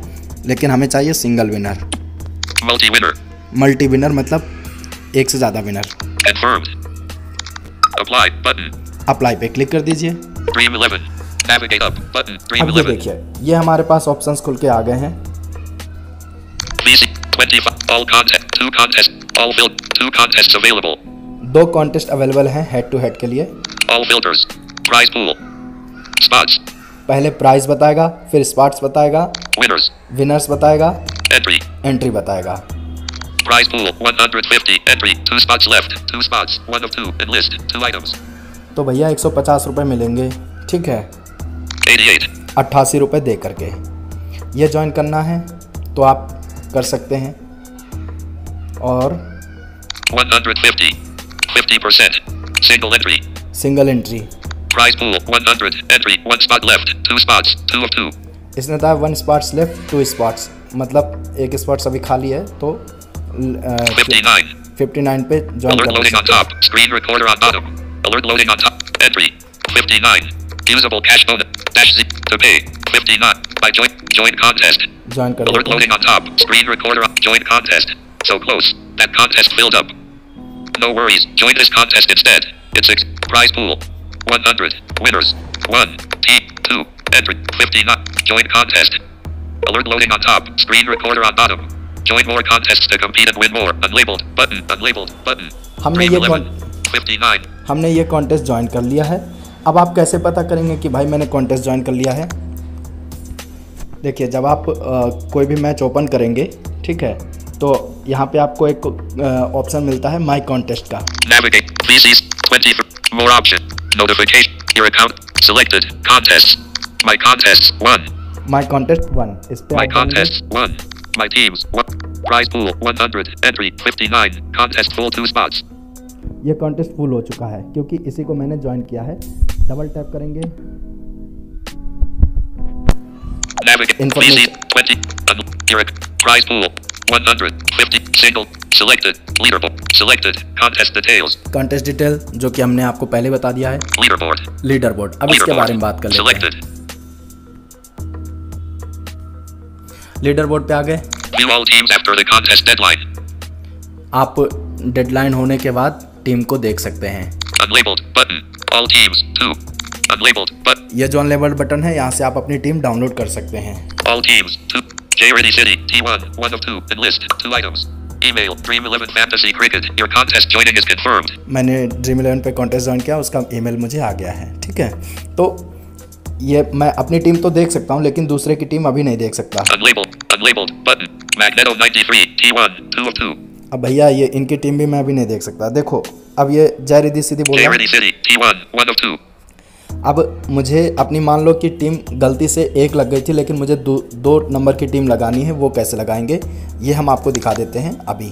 लेकिन हमें चाहिए single winner. Multi winner, multi winner मतलब एक से ज़्यादा विनर। अप्लाई बटन, अप्लाई पे क्लिक कर दीजिए। Dream 11 navigate up button, dream 11 देखिए ये हमारे पास ऑप्शंस खुल के आ गए हैं। दो कॉन्टेस्ट अवेलेबल हैं हेड टू हेड के लिए। Spots. पहले प्राइस बताएगा, फिर स्पॉट्स बताएगा, विनर्स बताएगा, एंट्री बताएगा। Prize pool 150 entry, 2 spots left, 2 spots, 1 of 2 enlist 2 items. तो भैया 150 रुपए मिलेंगे, ठीक है, 88 रुपए दे करके ये ज्वाइन करना है तो आप कर सकते हैं। और 150 50% single entry, single entry. Prize pool 100 entry, 1 spot left, 2 spots, 2 of 2. इसने था 1 spots left, 2 spots मतलब एक spots अभी खाली है तो 59 पे join कर सकते हैं। Alert loading on top, screen recorder on bottom. Alert loading on top, entry 59. Usable cash bonus dash z to pay 59 by join contest. Join कर Alert loading on top, screen recorder on join contest. So close that contest filled up. No worries, join this contest instead. It's a prize pool. 100 winners 1 team 2 entry 59 join contest alert loading on top screen recorder on bottom join more contests to compete and win more unlabeled button हमने ये contest join कर लिया है। अब आप कैसे पता करेंगे कि भाई मैंने कॉन्टेस्ट ज्वाइन कर लिया है? देखिए जब आप कोई भी मैच ओपन करेंगे, ठीक है, तो यहाँ पे आपको एक ऑप्शन मिलता है माई कॉन्टेस्ट का। Navigate, VCs, 20 more option. Notification, your account, selected, contests, my contests, 1. My contest, 1. My contests, 1. My teams, 1. Prize pool, 100, entry, 59, contest full 2 spots. ये contest full हो चुका है क्योंकि इसी को मैंने join किया है। Double tap करेंगे। Navigate, please, 20, prize pool, 150, single, selected, leaderboard, selected, contest details. Contest detail जो कि हमने आपको पहले बता दिया है। Leaderboard. Leaderboard. अब इसके बारे में बात कर लेते हैं। Leaderboard पे आ गए। View all teams after the contest deadline. आप डेडलाइन होने के बाद टीम को देख सकते हैं। Unlabeled button. All teams 2. Unlabeled button. ये जो unlabeled बटन है यहाँ से आप अपनी टीम डाउनलोड कर सकते हैं। All teams 2. J-Ready City, T1, 1 of 2, enlist, 2 items. Email, Dream11 Fantasy Cricket, your contest joining is confirmed. मैंने Dream11 पे कॉन्टेस्ट ज्वाइन किया, उसका ईमेल मुझे आ गया है, ठीक है। तो ये मैं अपनी टीम तो देख सकता हूँ लेकिन दूसरे की टीम अभी नहीं देख सकता। Unlabeled button, Magneto 93, T1, 2 of 2. अब भैया ये इनकी टीम भी मैं अभी नहीं देख सकता। देखो अब ये जयरिदी सिद्धि बोल रहा है। Jay-Ready City, T1, 1 of 2. अब मुझे अपनी मान लो कि टीम गलती से एक लग गई थी लेकिन मुझे दो नंबर की टीम लगानी है, वो कैसे लगाएंगे ये हम आपको दिखा देते हैं अभी।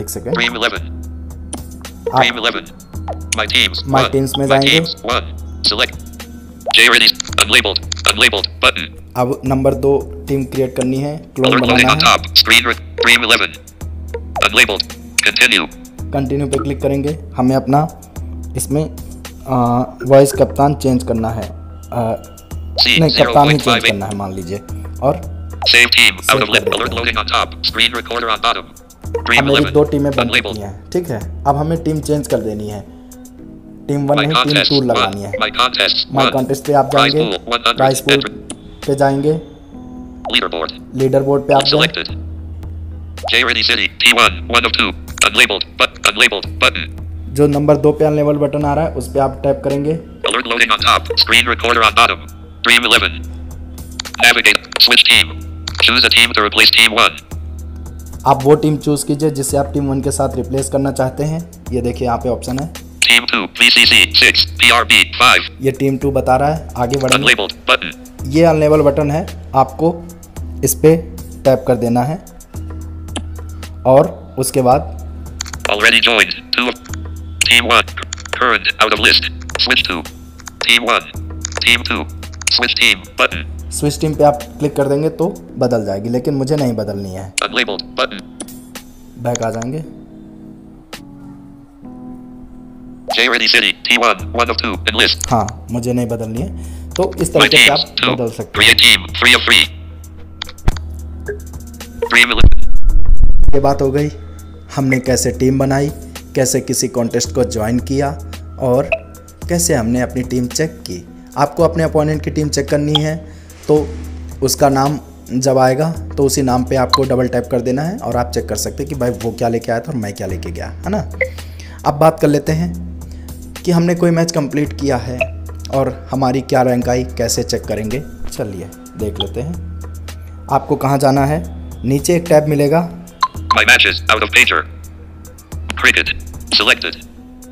एक सेकेंड, माई टीम्स में जाएंगे। अब नंबर 2 टीम क्रिएट करनी है, क्लोन बनाना है। कंटिन्यू पे क्लिक करेंगे। हमें अपना इसमें वॉइस कप्तान चेंज करना है, नहीं कप्तान ही चेंज करना है मान लीजिए। और हमें 2 टीमें बनती हैं, ठीक है। अब हमें टीम चेंज कर देनी है, टीम 1 नहीं टीम 2 लगानी है। माई कॉन्टेस्ट पे आप जाएंगे, प्राइस पूल पे जाएंगे, लीडर बोर्ड पे आप जाएंगे, जो नंबर 2 पे अनलेबल बटन आ रहा है उस पे आप टैप करेंगे। Alert loading on top, screen recorder on bottom. Dream 11. Navigate, switch team. Choose a team to replace team 1. आप वो टीम चूज कीजिए जिसे आप टीम 1 के साथ रिप्लेस करना चाहते हैं। ये देखिए यहाँ पे ऑप्शन है। Team 2, VCC 6, PRB 5. ये टीम 2 बता रहा है, आगे बढ़ेंगे। Unlabeled button. ये अनलेबल बटन है, आपको इस पर टैप कर देना है और उसके बाद स्विच टीम पे आप क्लिक कर देंगे तो बदल जाएगी, लेकिन मुझे नहीं बदलनी है। बैक आ जाएंगे। हाँ, मुझे नहीं बदलनी है। तो इस तरीके से आप बदल सकते हैं। ये बात हो गई हमने कैसे टीम बनाई, कैसे किसी कॉन्टेस्ट को ज्वाइन किया और कैसे हमने अपनी टीम चेक की। आपको अपने अपोनेंट की टीम चेक करनी है तो उसका नाम जब आएगा तो उसी नाम पे आपको डबल टैप कर देना है और आप चेक कर सकते हैं कि भाई वो क्या लेके आया था और मैं क्या लेके गया, है ना। अब बात कर लेते हैं कि हमने कोई मैच कंप्लीट किया है और हमारी क्या रैंक आई, कैसे चेक करेंगे। चलिए देख लेते हैं। आपको कहाँ जाना है, नीचे एक टैब मिलेगा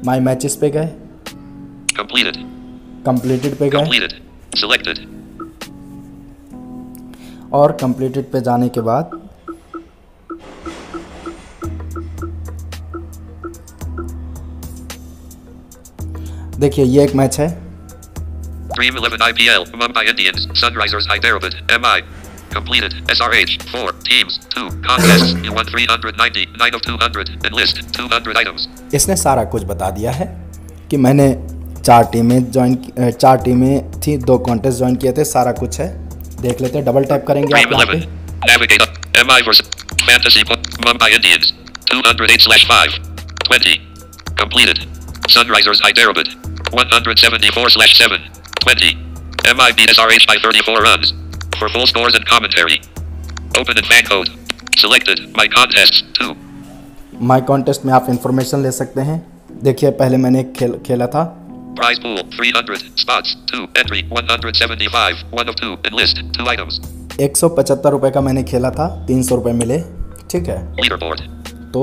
माई मैचेस पे गए, कंप्लीटेड पे गए और कंप्लीटेड पे जाने के बाद देखिए ये एक मैच है Dream11 IPL Mumbai Indians Sunrisers Hyderabad MI completed SRH 4 teams 2 contests you won 390 9 of 200 and list 200 items। इसने सारा कुछ बता दिया है कि मैंने चार टीमें थी, 2 कॉन्टेस्ट ज्वाइन किए थे, सारा कुछ है। देख लेते हैं, डबल टैप करेंगे आप यहाँ पे। Navigator MI versus Fantasy Mumbai Indians 208/5 20 completed Sunrisers Hyderabad 174/7 20 MI beat SRH by 34 runs for full scores and commentary open in FanCode selected my contests 2। My contest में आप इंफॉर्मेशन ले सकते हैं। देखिए पहले मैंने एक खेल खेला था। Prize pool 300 spots 2 entry 175 1 of 2 and list 2 items। 175 रुपए का मैंने खेला था, 300 रुपए मिले, ठीक है। Leaderboard तो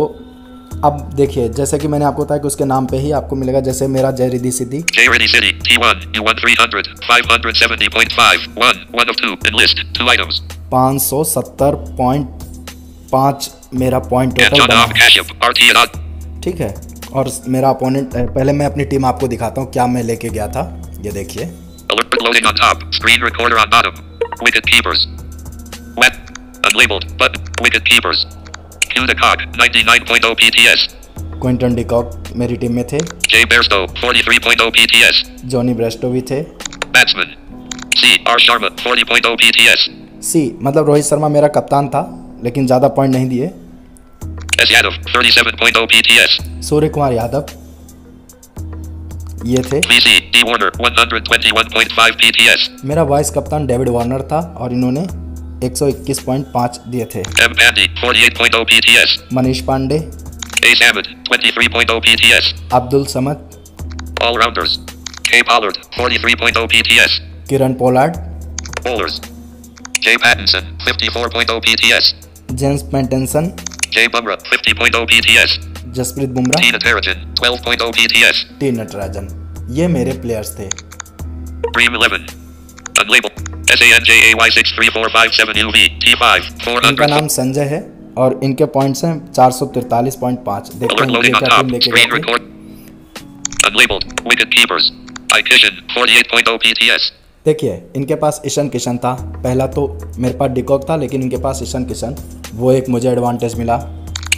अब देखिए जैसे कि मैंने आपको बताया कि उसके नाम पे ही आपको मिलेगा। जैसे मेरा जयरिदी सिद्धि T1 U1 300 570.5 1 of 2 and list 2 items 570.5 मेरा पॉइंट टोटल बना, ठीक है। और मेरा अपोनेंट, पहले मैं अपनी टीम आपको दिखाता हूँ क्या मैं लेके गया था। ये देखिए क्विंटन डिकॉक मेरी टीम में थे, जॉनी ब्रेस्टो भी थे। सी मतलब रोहित शर्मा मेरा कप्तान था, लेकिन ज्यादा पॉइंट नहीं दिए। यादव 37.0 PTS, सूर्य कुमार यादव ये थे। D Warner 121.5 PTS, मेरा वाइस कप्तान डेविड वार्नर था और इन्होंने 121.5 दिए थे। M Pandey 48.0 PTS, Manish Pandey, A Samad 23.0 PTS, Abdul Samad, All Rounders K Pollard 43.0 PTS, Kieron Pollard, Bowlers J Pattinson 54.0 PTS, James Pattinson, Jay Bumrah 50.0 PTS, Jasprit Bumrah, T Natarajan 12.0 PTS, T Natarajan ये मेरे players थे। Dream11 unlabeled SANJAY63457UV T5 400 इनका नाम संजय है और इनके points हैं 443.5। देखते हैं क्या टीम लेके गए। Unlabeled wicket keepers Ikishan 48.0 PTS। देखिए इनके पास ईशान किशन था, पहला तो मेरे पास डिकॉक था लेकिन इनके पास ईशान किशन, वो एक मुझे एडवांटेज मिला।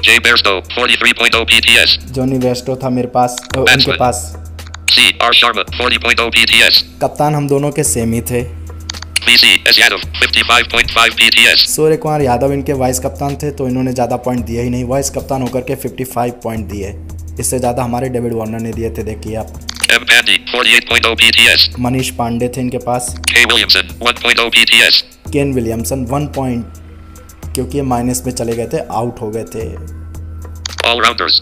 Jay Bairstow 43.0 PTS, Jonny Bairstow था मेरे पास, इनके पास। C.R. Sharma 40.0 PTS, कप्तान हम दोनों के सेम ही थे। V.C.S. Yadav 55.5 PTS, Surya Kumar Yadav इनके वाइस कप्तान थे तो इन्होंने ज़्यादा पॉइंट दिए ही नहीं, वाइस कप्तान होकर के 55 पॉइंट दिए, इससे ज़्यादा हमारे डेविड वार्नर ने दिए थे। देखिए आप। M Pandey 48.0 PTS, Manish Pandey थे इनके पास। K Williamson 1.0 PTS, Ken Williamson 1 point, क्योंकि ये माइनस में चले गए थे, आउट हो गए थे। Allrounders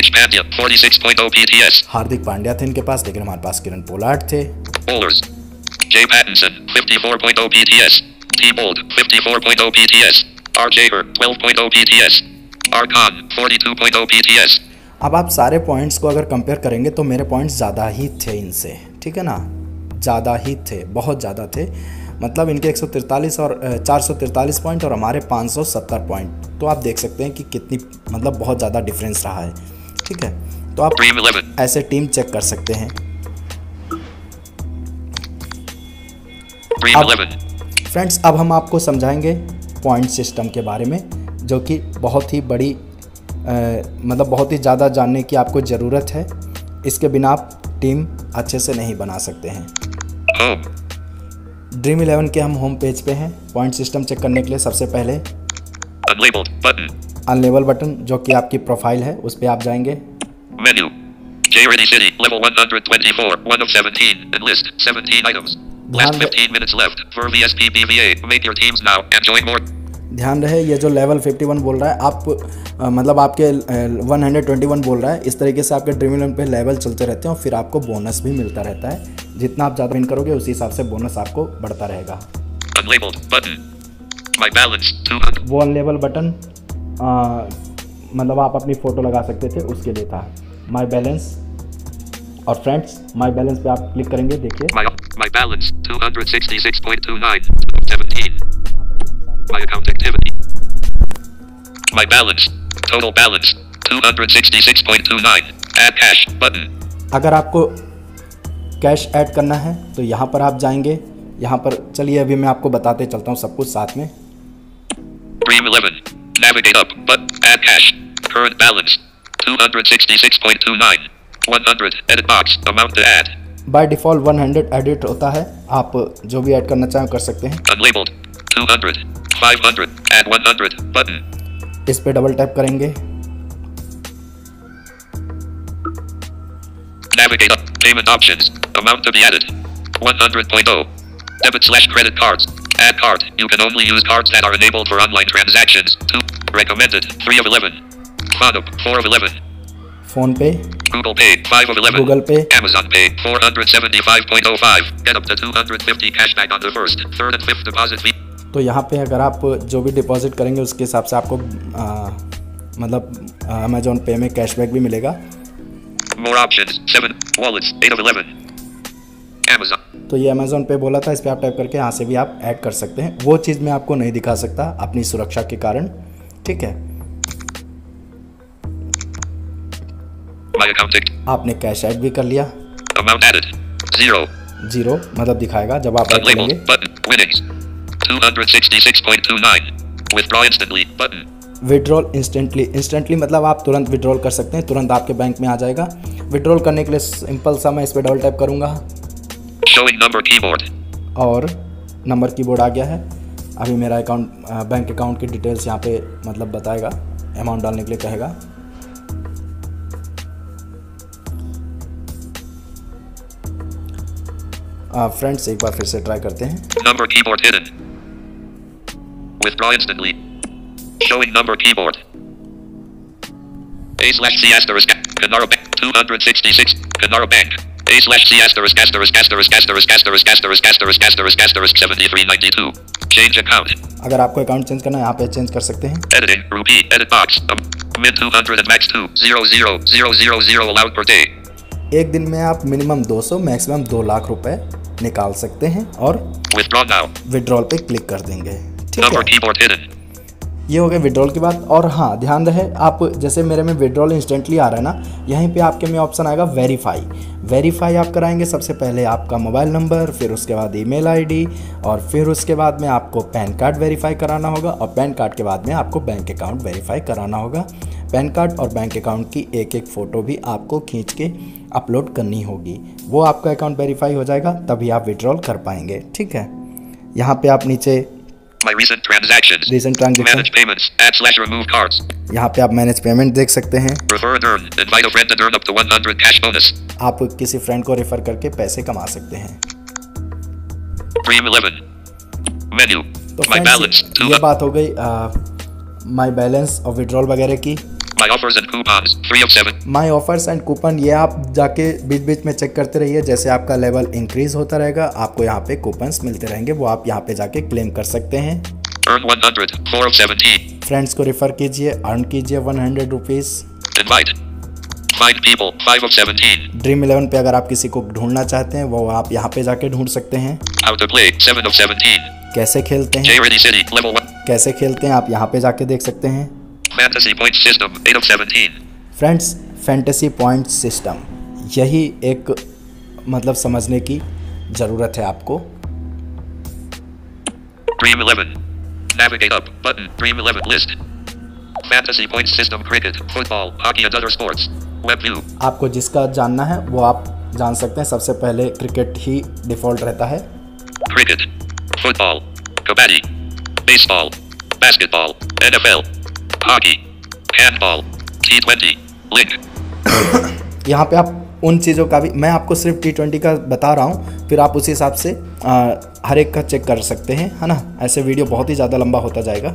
H Pandya 46.0 PTS, Hardik Pandya थे इनके पास, लेकिन हमारे पास किरण पोलार्ड थे। Bowlers Jay Pattinson 54.0 PTS, T Bold 54.0 PTS, R Jager 12.0 PTS, R Khan 42.0 PTS। अब आप सारे पॉइंट्स को अगर कंपेयर करेंगे तो मेरे पॉइंट्स ज़्यादा ही थे इनसे, ठीक है ना, ज़्यादा ही थे, बहुत ज़्यादा थे। मतलब इनके 143 और 443 पॉइंट और हमारे 570 पॉइंट। तो आप देख सकते हैं कि कितनी मतलब बहुत ज़्यादा डिफरेंस रहा है। ठीक है, तो आप ऐसे टीम चेक कर सकते हैं। फ्रेंड्स अब हम आपको समझाएंगे पॉइंट सिस्टम के बारे में, जो कि बहुत ही बड़ी मतलब बहुत ही ज़्यादा जानने की आपको ज़रूरत है। इसके बिना आप टीम अच्छे से नहीं बना सकते हैं। ड्रीम 11 के हम होम पेज पे हैं। पॉइंट सिस्टम चेक करने के लिए सबसे पहले अनलेबल बटन जो कि आपकी प्रोफाइल है उस पर आप जाएंगे। Menu Charity City level 124 1 of 17 and list 17 items last 15 minutes left for VSP BVA make your teams now and join more। ध्यान रहे ये जो लेवल 51 बोल रहा है आप मतलब आपके 121 बोल रहा है। इस तरीके से आपके ड्रीम 11 पे लेवल चलते रहते हैं और फिर आपको बोनस भी मिलता रहता है। जितना आप ज़्यादा विन करोगे उसी हिसाब से बोनस आपको बढ़ता रहेगा। वो अनलेबल बटन मतलब आप अपनी फ़ोटो लगा सकते थे उसके लिए था। माई बैलेंस और फ्रेंड्स माई बैलेंस पे आप क्लिक करेंगे। देखिए My account activity. My balance. Total balance 266.29. Add cash button. अगर आपको कैश ऐड करना है तो यहाँ पर आप जाएंगे। यहाँ पर चलिए अभी मैं आपको बताते चलता हूँ सब कुछ साथ में। Dream 11. Navigate up but add cash. Current balance 266.29. 100 edit box amount to add. By default 100 edit होता है। आप जो भी ऐड करना चाहें कर सकते हैं। Unlabeled 200 500 and 100 बटन। इस पे डबल टैप करेंगे। Navigate up payment options amount to be added 100.0 debit/credit cards add card you can only use cards that are enabled for online transactions to recommended 3 of 11 Phone 4 of 11 Phone Pay Google Pay 5 of 11 Google Pay Amazon Pay 475.05 get up to 250 cashback on the first 3rd and 5th deposit। तो यहाँ पे अगर आप जो भी deposit करेंगे उसके हिसाब से आपको मतलब अमेजोन पे में कैशबैक भी मिलेगा। More options, 7 wallets, 8 of 11. Amazon. तो ये अमेजोन पे बोला था, इस पर आप टाइप करके यहाँ से भी आप ऐड कर सकते हैं। वो चीज़ मैं आपको नहीं दिखा सकता अपनी सुरक्षा के कारण। ठीक है, आपने कैश ऐड भी कर लिया। Amount added, 0. 0 मतलब दिखाएगा जब आप ऐड करेंगे। 266.29 withdraw instantly button withdrawal instantly मतलब आप तुरंत विड्रॉल कर सकते हैं, तुरंत आपके बैंक में आ जाएगा। विड्रॉल करने के लिए सिंपल सा मैं इस पे डबल टैप करूंगा। showing number keyboard और नंबर कीबोर्ड आ गया है। अभी मेरा अकाउंट बैंक अकाउंट की डिटेल्स यहाँ पे मतलब बताएगा, अमाउंट डालने के लिए कहेगा। फ्रेंड्स एक बार फिर से ट्राई करते हैं। number keyboard hidden withdraw instantly showing number keyboard a/c** Canara Bank 266 Canara Bank a/c** 7392 change account। अगर आपको अकाउंट चेंज करना है यहाँ पे चेंज कर सकते हैं। editing rupee edit box min 200 and max 200,000 allowed per day। एक दिन में आप मिनिमम 200 मैक्सिमम 2 लाख रुपए निकाल सकते हैं और withdraw now विड्रॉल पे क्लिक कर देंगे। ये हो गया विड्रॉल की बात। और हाँ ध्यान रहे आप जैसे मेरे में विड्रॉल इंस्टेंटली आ रहा है ना, यहीं पे आपके में ऑप्शन आएगा वेरीफाई। वेरीफाई आप कराएंगे सबसे पहले आपका मोबाइल नंबर, फिर उसके बाद ईमेल आईडी और फिर उसके बाद में आपको पैन कार्ड वेरीफाई कराना होगा और पैन कार्ड के बाद में आपको बैंक अकाउंट वेरीफाई कराना होगा। पैन कार्ड और बैंक अकाउंट की एक एक फ़ोटो भी आपको खींच के अपलोड करनी होगी। वो आपका अकाउंट वेरीफाई हो जाएगा तभी आप विड्रॉल कर पाएंगे। ठीक है, यहाँ पे आप नीचे यहाँ पे आप मैनेज पेमेंट देख सकते हैं। आप किसी फ्रेंड को रेफर करके पैसे कमा सकते हैं। तो ये बात हो गई माई बैलेंस और विड्रॉल वगैरह की। माई ऑफर्स एंड कूपन ये आप जाके बीच बीच में चेक करते रहिए। जैसे आपका लेवल इंक्रीज होता रहेगा आपको यहाँ पे कूपन्स मिलते रहेंगे, वो आप यहाँ पे जाके क्लेम कर सकते हैं। फ्रेंड्स को रेफर कीजिए, अर्न कीजिए 100 rupees. Blind people, 5 of 17. Dream 11 पे अगर आप किसी को ढूंढना चाहते हैं वो आप यहाँ पे जाके ढूंढ सकते हैं। How to play, 7 of 17. कैसे खेलते हैं City, कैसे खेलते हैं आप यहाँ पे जाके देख सकते हैं। Fantasy point system, 8 of 17. Friends fantasy point system यही एक मतलब समझने की जरूरत है आपको। Dream 11. Navigate up button. Dream 11 list. Fantasy point system, cricket, football, hockey and other sports. Web view. आपको जिसका जानना है वो आप जान सकते हैं। सबसे पहले क्रिकेट ही डिफॉल्ट रहता है। Cricket, football, kabaddi, baseball, basketball, NFL, hockey, handball, T20, link. यहाँ पे आप उन चीज़ों का भी मैं आपको सिर्फ T20 का बता रहा हूँ, फिर आप उसी हिसाब से हर एक का चेक कर सकते हैं, है ना। ऐसे वीडियो बहुत ही ज़्यादा लंबा होता जाएगा।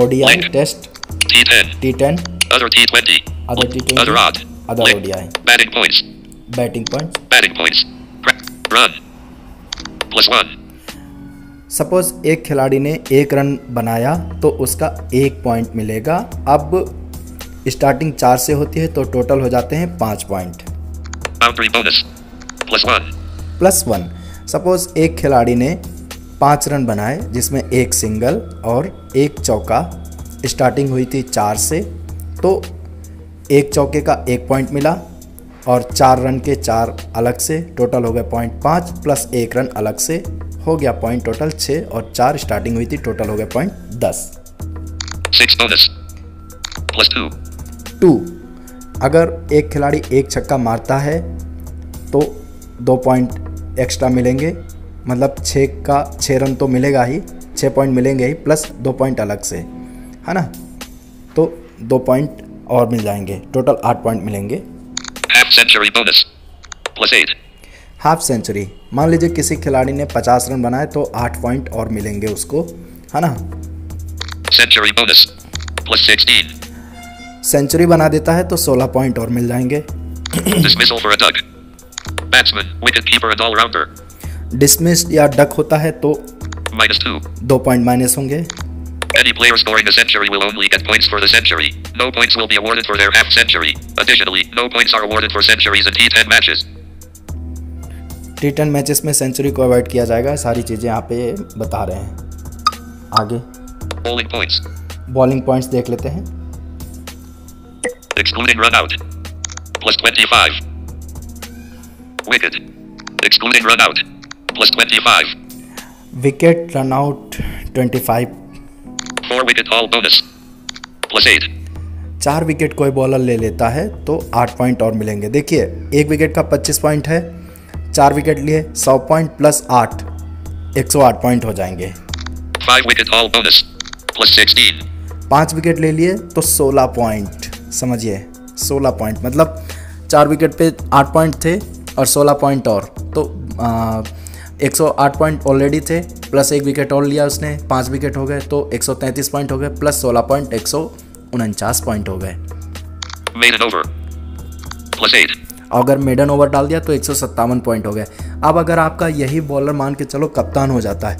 ODI test, T10, other T20, other ODI, batting points, run, +1. Suppose एक खिलाड़ी ने एक रन बनाया तो उसका 1 पॉइंट मिलेगा। अब स्टार्टिंग 4 से होती है तो टोटल हो जाते हैं 5 पॉइंट। Boundary bonus +1। सपोज एक खिलाड़ी ने 5 रन बनाए जिसमें 1 सिंगल और 1 चौका। स्टार्टिंग हुई थी 4 से तो 1 चौके का 1 पॉइंट मिला और 4 रन के 4 अलग से टोटल हो गए 0.5 प्लस 1 रन अलग से हो गया पॉइंट टोटल 6 और 4 स्टार्टिंग हुई थी टोटल हो गए 0.10। 6 +2। अगर एक खिलाड़ी 1 छक्का मारता है तो 2 पॉइंट एक्स्ट्रा मिलेंगे, मतलब 6 रन तो मिलेगा ही, 6 पॉइंट मिलेंगे ही प्लस 2 पॉइंट अलग से, है ना। तो 2 पॉइंट और मिल जाएंगे, टोटल 8 पॉइंट मिलेंगे। Half century. मान लीजिए किसी खिलाड़ी ने 50 रन बनाए तो 8 पॉइंट और मिलेंगे उसको, है ना। Century bonus +16। सेंचुरी बना देता है तो 16 पॉइंट और मिल जाएंगे। डिसमिस या डक होता है तो -2, 2 पॉइंट माइनस होंगे। Any player scoring a century will only get points for the century. No points will be awarded for their half century. Additionally, no points are awarded for centuries in T10 matches. T10 matches में century को avoid किया जाएगा। सारी चीजें यहाँ पे बता रहे हैं। आगे बॉलिंग पॉइंट्स देख लेते हैं। Excluding run out +25. Wicket excluding run out +25. Wicket run out 25. 4 wicket all bonus +8. 4 wicket कोई बॉलर ले लेता है तो 8 पॉइंट और मिलेंगे। देखिए एक विकेट का 25 पॉइंट है, 4 विकेट लिए 100 पॉइंट प्लस 8, 108 पॉइंट हो जाएंगे। 5 विकेट all bonus +16. 5 विकेट ले लिए तो 16 पॉइंट, समझिए 16 पॉइंट, मतलब 4 विकेट पे 8 पॉइंट थे और 16 पॉइंट और, तो 108 पॉइंट ऑलरेडी थे प्लस 1 विकेट और लिया उसने, 5 विकेट हो गए तो 133 पॉइंट हो गए प्लस 16 पॉइंट 149 पॉइंट हो गए। Maiden over +8. अगर मेडन ओवर डाल दिया तो 157 पॉइंट हो गए। अब अगर आपका यही बॉलर मान के चलो कप्तान हो जाता है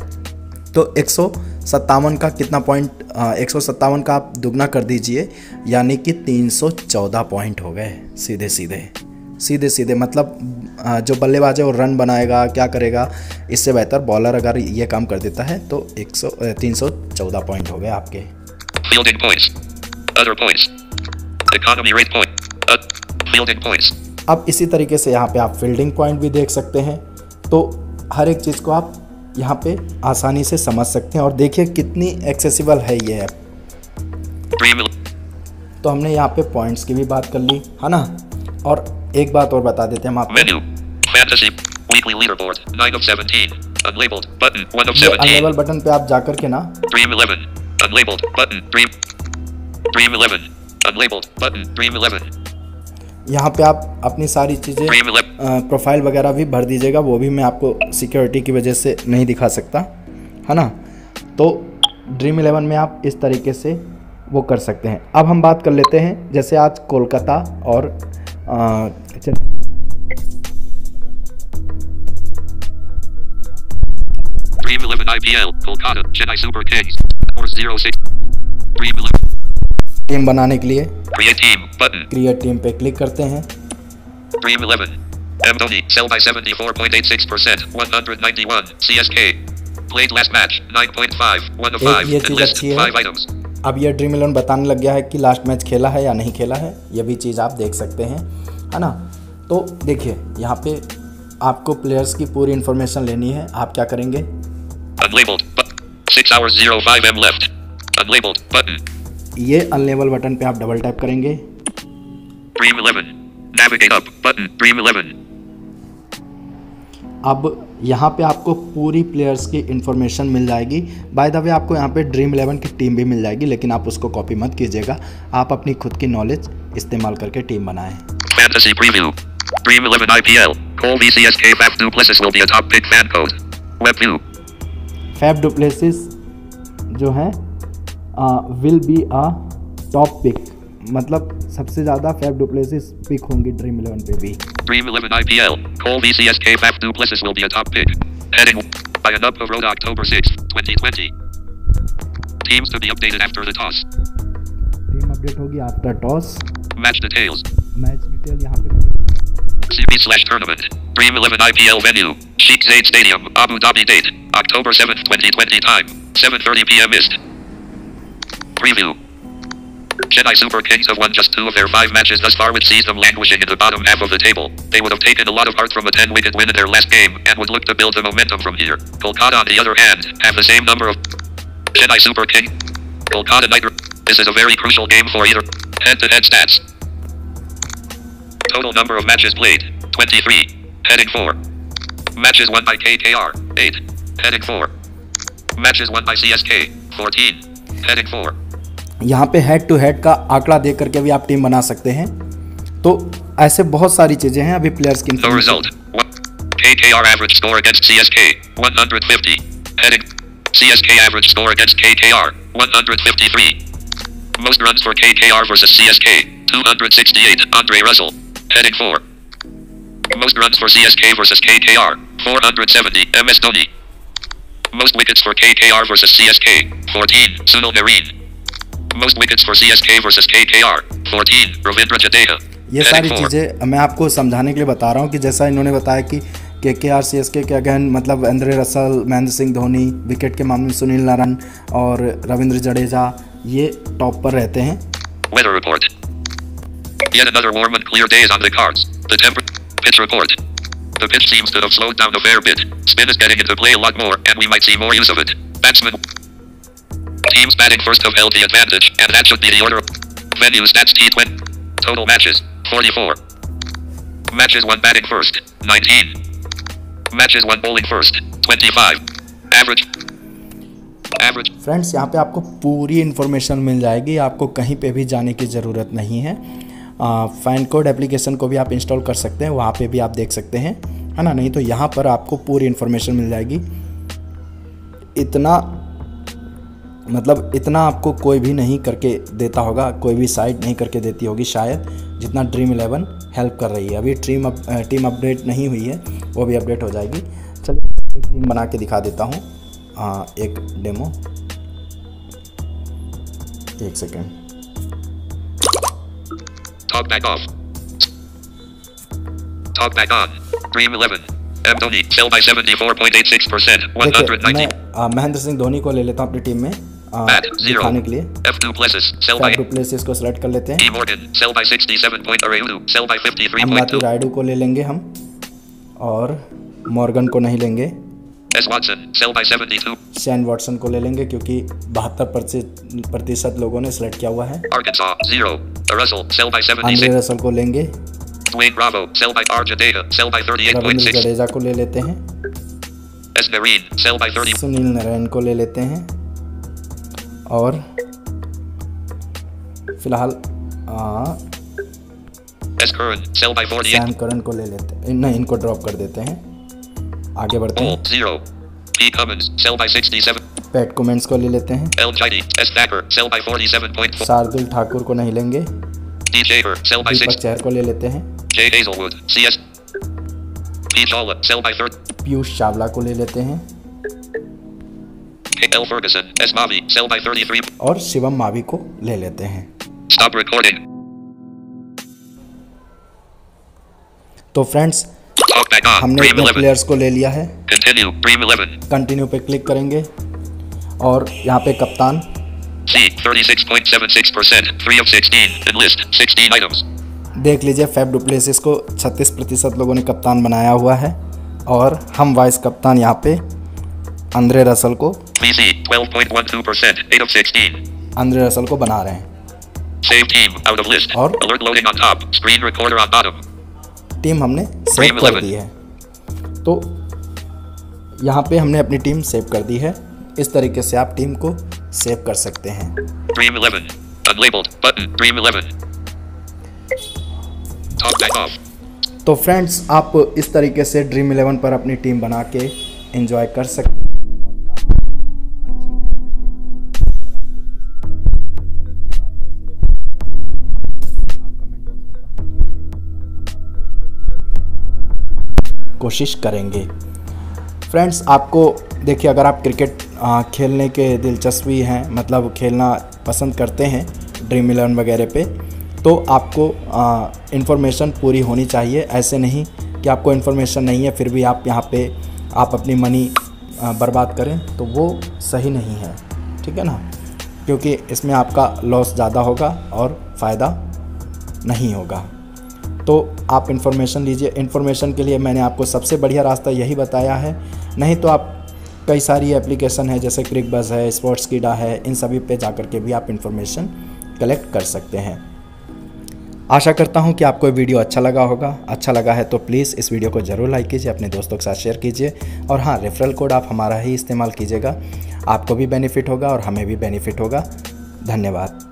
तो 157 का कितना पॉइंट, 157 का आप दुगना कर दीजिए यानी कि 314 पॉइंट हो गए। सीधे सीधे मतलब जो बल्लेबाज है वो रन बनाएगा क्या करेगा, इससे बेहतर बॉलर अगर ये काम कर देता है तो 314 पॉइंट हो गए आपके। Fielding points, other points, economy rate point, fielding points. अब इसी तरीके से यहाँ पे आप फील्डिंग पॉइंट भी देख सकते हैं। तो हर एक चीज़ को आप यहाँ पे आसानी से समझ सकते हैं और देखिए कितनी एक्सेसिबल है ये ऐप। तो हमने यहाँ पे पॉइंट्स की भी बात कर ली, है ना। और एक बात और बता देते हैं हम आपको, अनलेबल बटन पे आप जाकर के ना यहाँ पे आप अपनी सारी चीज़ें प्रोफाइल वगैरह भी भर दीजिएगा, वो भी मैं आपको सिक्योरिटी की वजह से नहीं दिखा सकता, है ना। तो ड्रीम 11 में आप इस तरीके से वो कर सकते हैं। अब हम बात कर लेते हैं, जैसे आज कोलकाता और dream 11 IPL Kolkata Chennai super kings और 06 ड्रीम 11 टीम बनाने के लिए क्रिएट टीम पे क्लिक करते हैं। Dream 11. M Dhoni sell by 74.86%, 191 CSK. Played last match 9.5, 1 of 5. And list 5 items. अब ये ड्रीम 11 बताने लग गया है कि लास्ट मैच खेला है या नहीं खेला है, ये भी चीज़ आप देख सकते हैं, है ना। तो देखिए यहाँ पे आपको प्लेयर्स की पूरी इन्फॉर्मेशन लेनी है। आप क्या करेंगे, ये अनलेबल बटन पे आप डबल टैप करेंगे। Dream 11. Navigate up button, Dream 11. अब यहाँ पे आपको पूरी प्लेयर्स की इन्फॉर्मेशन मिल जाएगी। बाय द वे आपको यहाँ पे ड्रीम 11 की टीम भी मिल जाएगी, लेकिन आप उसको कॉपी मत कीजिएगा, आप अपनी खुद की नॉलेज इस्तेमाल करके टीम बनाएं। Fantasy preview. Dream 11 IPL. Kohli CSK Faf du Plessis will be a top pick FanCode. Web view. Faf du Plessis जो है will be a top pick, मतलब सबसे ज्यादा Faf du Plessis पिक होंगी dream 11 पे भी। Dream 11 IPL. Kohli CSK Faf du Plessis will be a top pick. Heading by an up of road October 6, 2020. Teams to be updated after the toss. Team update होगी after toss. Match details. Match detail यहाँ पे CB/tournament. Dream 11 IPL venue. Sheikh Zayed Stadium, Abu Dhabi. Date October 7, 2020. Time 7:30 p.m. East. Preview. Chennai Super Kings have won just 2 of their 5 matches thus far, which sees them languishing in the bottom half of the table. They would have taken a lot of heart from a 10-wicket win in their last game and would look to build the momentum from here. Kolkata, on the other hand, have the same number of Chennai Super King. Kolkata Knight. This is a very crucial game for either. Head-to-head stats. Total number of matches played 23. Heading 4. Matches won by KKR 8. Heading 4. Matches won by CSK 14. Heading 4. यहाँ पे head to head का आंकड़ा देख करके भी आप team बना सकते हैं। तो ऐसे बहुत सारी चीजें हैं। अभी प्लेयर्स की KKR average score against CSK 150. Heading CSK average score against KKR 153. Most runs for KKR versus CSK 268. Andre Russell. Heading 4. Most runs for CSK versus KKR, 470, MS Dhoni. Most wickets for KKR versus CSK, 14, Sunil Narine. Most wickets for CSK versus KKR, 14, Ravindra Jadeja. ये सारी चीज़ें मैं आपको समझाने के लिए बता रहा हूँ कि जैसा इन्होंने बताया कि KKR CSK के अगेन मतलब Andre Russell, Mahendra Singh Dhoni, wicket के मामले में सुनील नारायण और रविंद्र जडेजा ये टॉप पर रहते हैं। Weather report. Yet another warm and clear day is on the cards. The pitch report. The pitch seems to have slowed down a fair bit. Spin is getting into play a lot more, and we might see more use of it. Batsmen. Teams batting first have held the advantage, and that should be the order. Venue stats T20. Total matches 44. Matches won batting first 19. Matches won bowling first 25. Average. Friends यहाँ पे आपको पूरी information मिल जाएगी, आपको कहीं पे भी जाने की ज़रूरत नहीं है। फैनकोड एप्लीकेशन को भी आप इंस्टॉल कर सकते हैं, वहाँ पे भी आप देख सकते हैं, है ना। नहीं तो यहाँ पर आपको पूरी इन्फॉर्मेशन मिल जाएगी। इतना मतलब इतना आपको कोई भी नहीं करके देता होगा, कोई भी साइट नहीं करके देती होगी शायद, जितना ड्रीम 11 हेल्प कर रही है। अभी टीम अपडेट नहीं हुई है, वो भी अपडेट हो जाएगी। चलिए एक टीम बना के दिखा देता हूँ, एक डेमो, एक second. Talk back on. Dream 11. M Dhoni fell by 74.86%. 190. Mahendra Singh Dhoni को ले लेता हूँ अपनी टीम में दिखाने के लिए। F du Plessis को सेलेक्ट कर लेते हैं। E Morgan fell by 67. Arayudu fell by 53.2. Rayudu को ले लेंगे हम और मॉर्गन को नहीं लेंगे। S Watson fell by 72. Sam Watson को ले लेंगे क्योंकि 72% लोगों ने सेलेक्ट किया हुआ है। Arkansas 0. Russell sell by 76. Andre Russell को लेंगे। Dwayne Bravo sell by R Jadeja sell by 38.6. Ravindra Jadeja को ले लेते हैं। S Narine sell by 30. Sunil Narayan को ले लेते हैं और फिलहाल S Curran sell by 48. Sam Curran को ले लेते हैं, नहीं इनको ड्रॉप कर देते हैं, आगे बढ़ते हैं। 0. P Cummins sell by 67. Pat Cummins को ले लेते हैं। शार्दुल ठाकुर को नहीं लेंगे। दीपक चहर को ले लेते हैं। पीयूष चावला को ले लेते हैं और शिवम मावी को ले लेते हैं। Stop recording. तो फ्रेंड्स हमने अपने प्लेयर्स को ले लिया है. कंटिन्यू पे क्लिक करेंगे और यहाँ पे कप्तान C 36.76%, 3 of 16, enlist 16 items. देख लीजिए फैफ डु प्लेसिस को 36% लोगों ने कप्तान बनाया हुआ है और हम वाइस कप्तान यहाँ पे आंद्रे रसल को BC 12.12%, 8 of 16. आंद्रे रसल को बना रहे हैं. Save team out of list. और alert loading on top, screen recorder on bottom. Team हमने सेव कर दी है. तो यहाँ पे हमने अपनी टीम सेव कर दी है. इस तरीके से आप टीम को सेव कर सकते हैं. Dream11, unlabeled button, Dream11. Top back off. तो फ्रेंड्स आप इस तरीके से Dream11 पर अपनी टीम बना के एंजॉय कर सकते हैं. कोशिश करेंगे फ्रेंड्स. आपको देखिए अगर आप क्रिकेट खेलने के दिलचस्पी हैं, मतलब खेलना पसंद करते हैं Dream11 वगैरह पे, तो आपको इन्फॉर्मेशन पूरी होनी चाहिए. ऐसे नहीं कि आपको इन्फॉर्मेशन नहीं है फिर भी आप यहाँ पे आप अपनी मनी बर्बाद करें, तो वो सही नहीं है. ठीक है ना, क्योंकि इसमें आपका लॉस ज़्यादा होगा और फ़ायदा नहीं होगा. तो आप इन्फॉर्मेशन लीजिए. इन्फॉर्मेशन के लिए मैंने आपको सबसे बढ़िया रास्ता यही बताया है. नहीं तो आप कई सारी एप्लीकेशन है जैसे क्रिकबज़ है, स्पोर्ट्सकीडा है, इन सभी पे जाकर के भी आप इन्फॉर्मेशन कलेक्ट कर सकते हैं. आशा करता हूं कि आपको वीडियो अच्छा लगा होगा. अच्छा लगा है तो प्लीज़ इस वीडियो को ज़रूर लाइक कीजिए, अपने दोस्तों के साथ शेयर कीजिए और हाँ, रेफरल कोड आप हमारा ही इस्तेमाल कीजिएगा. आपको भी बेनिफिट होगा और हमें भी बेनिफिट होगा. धन्यवाद.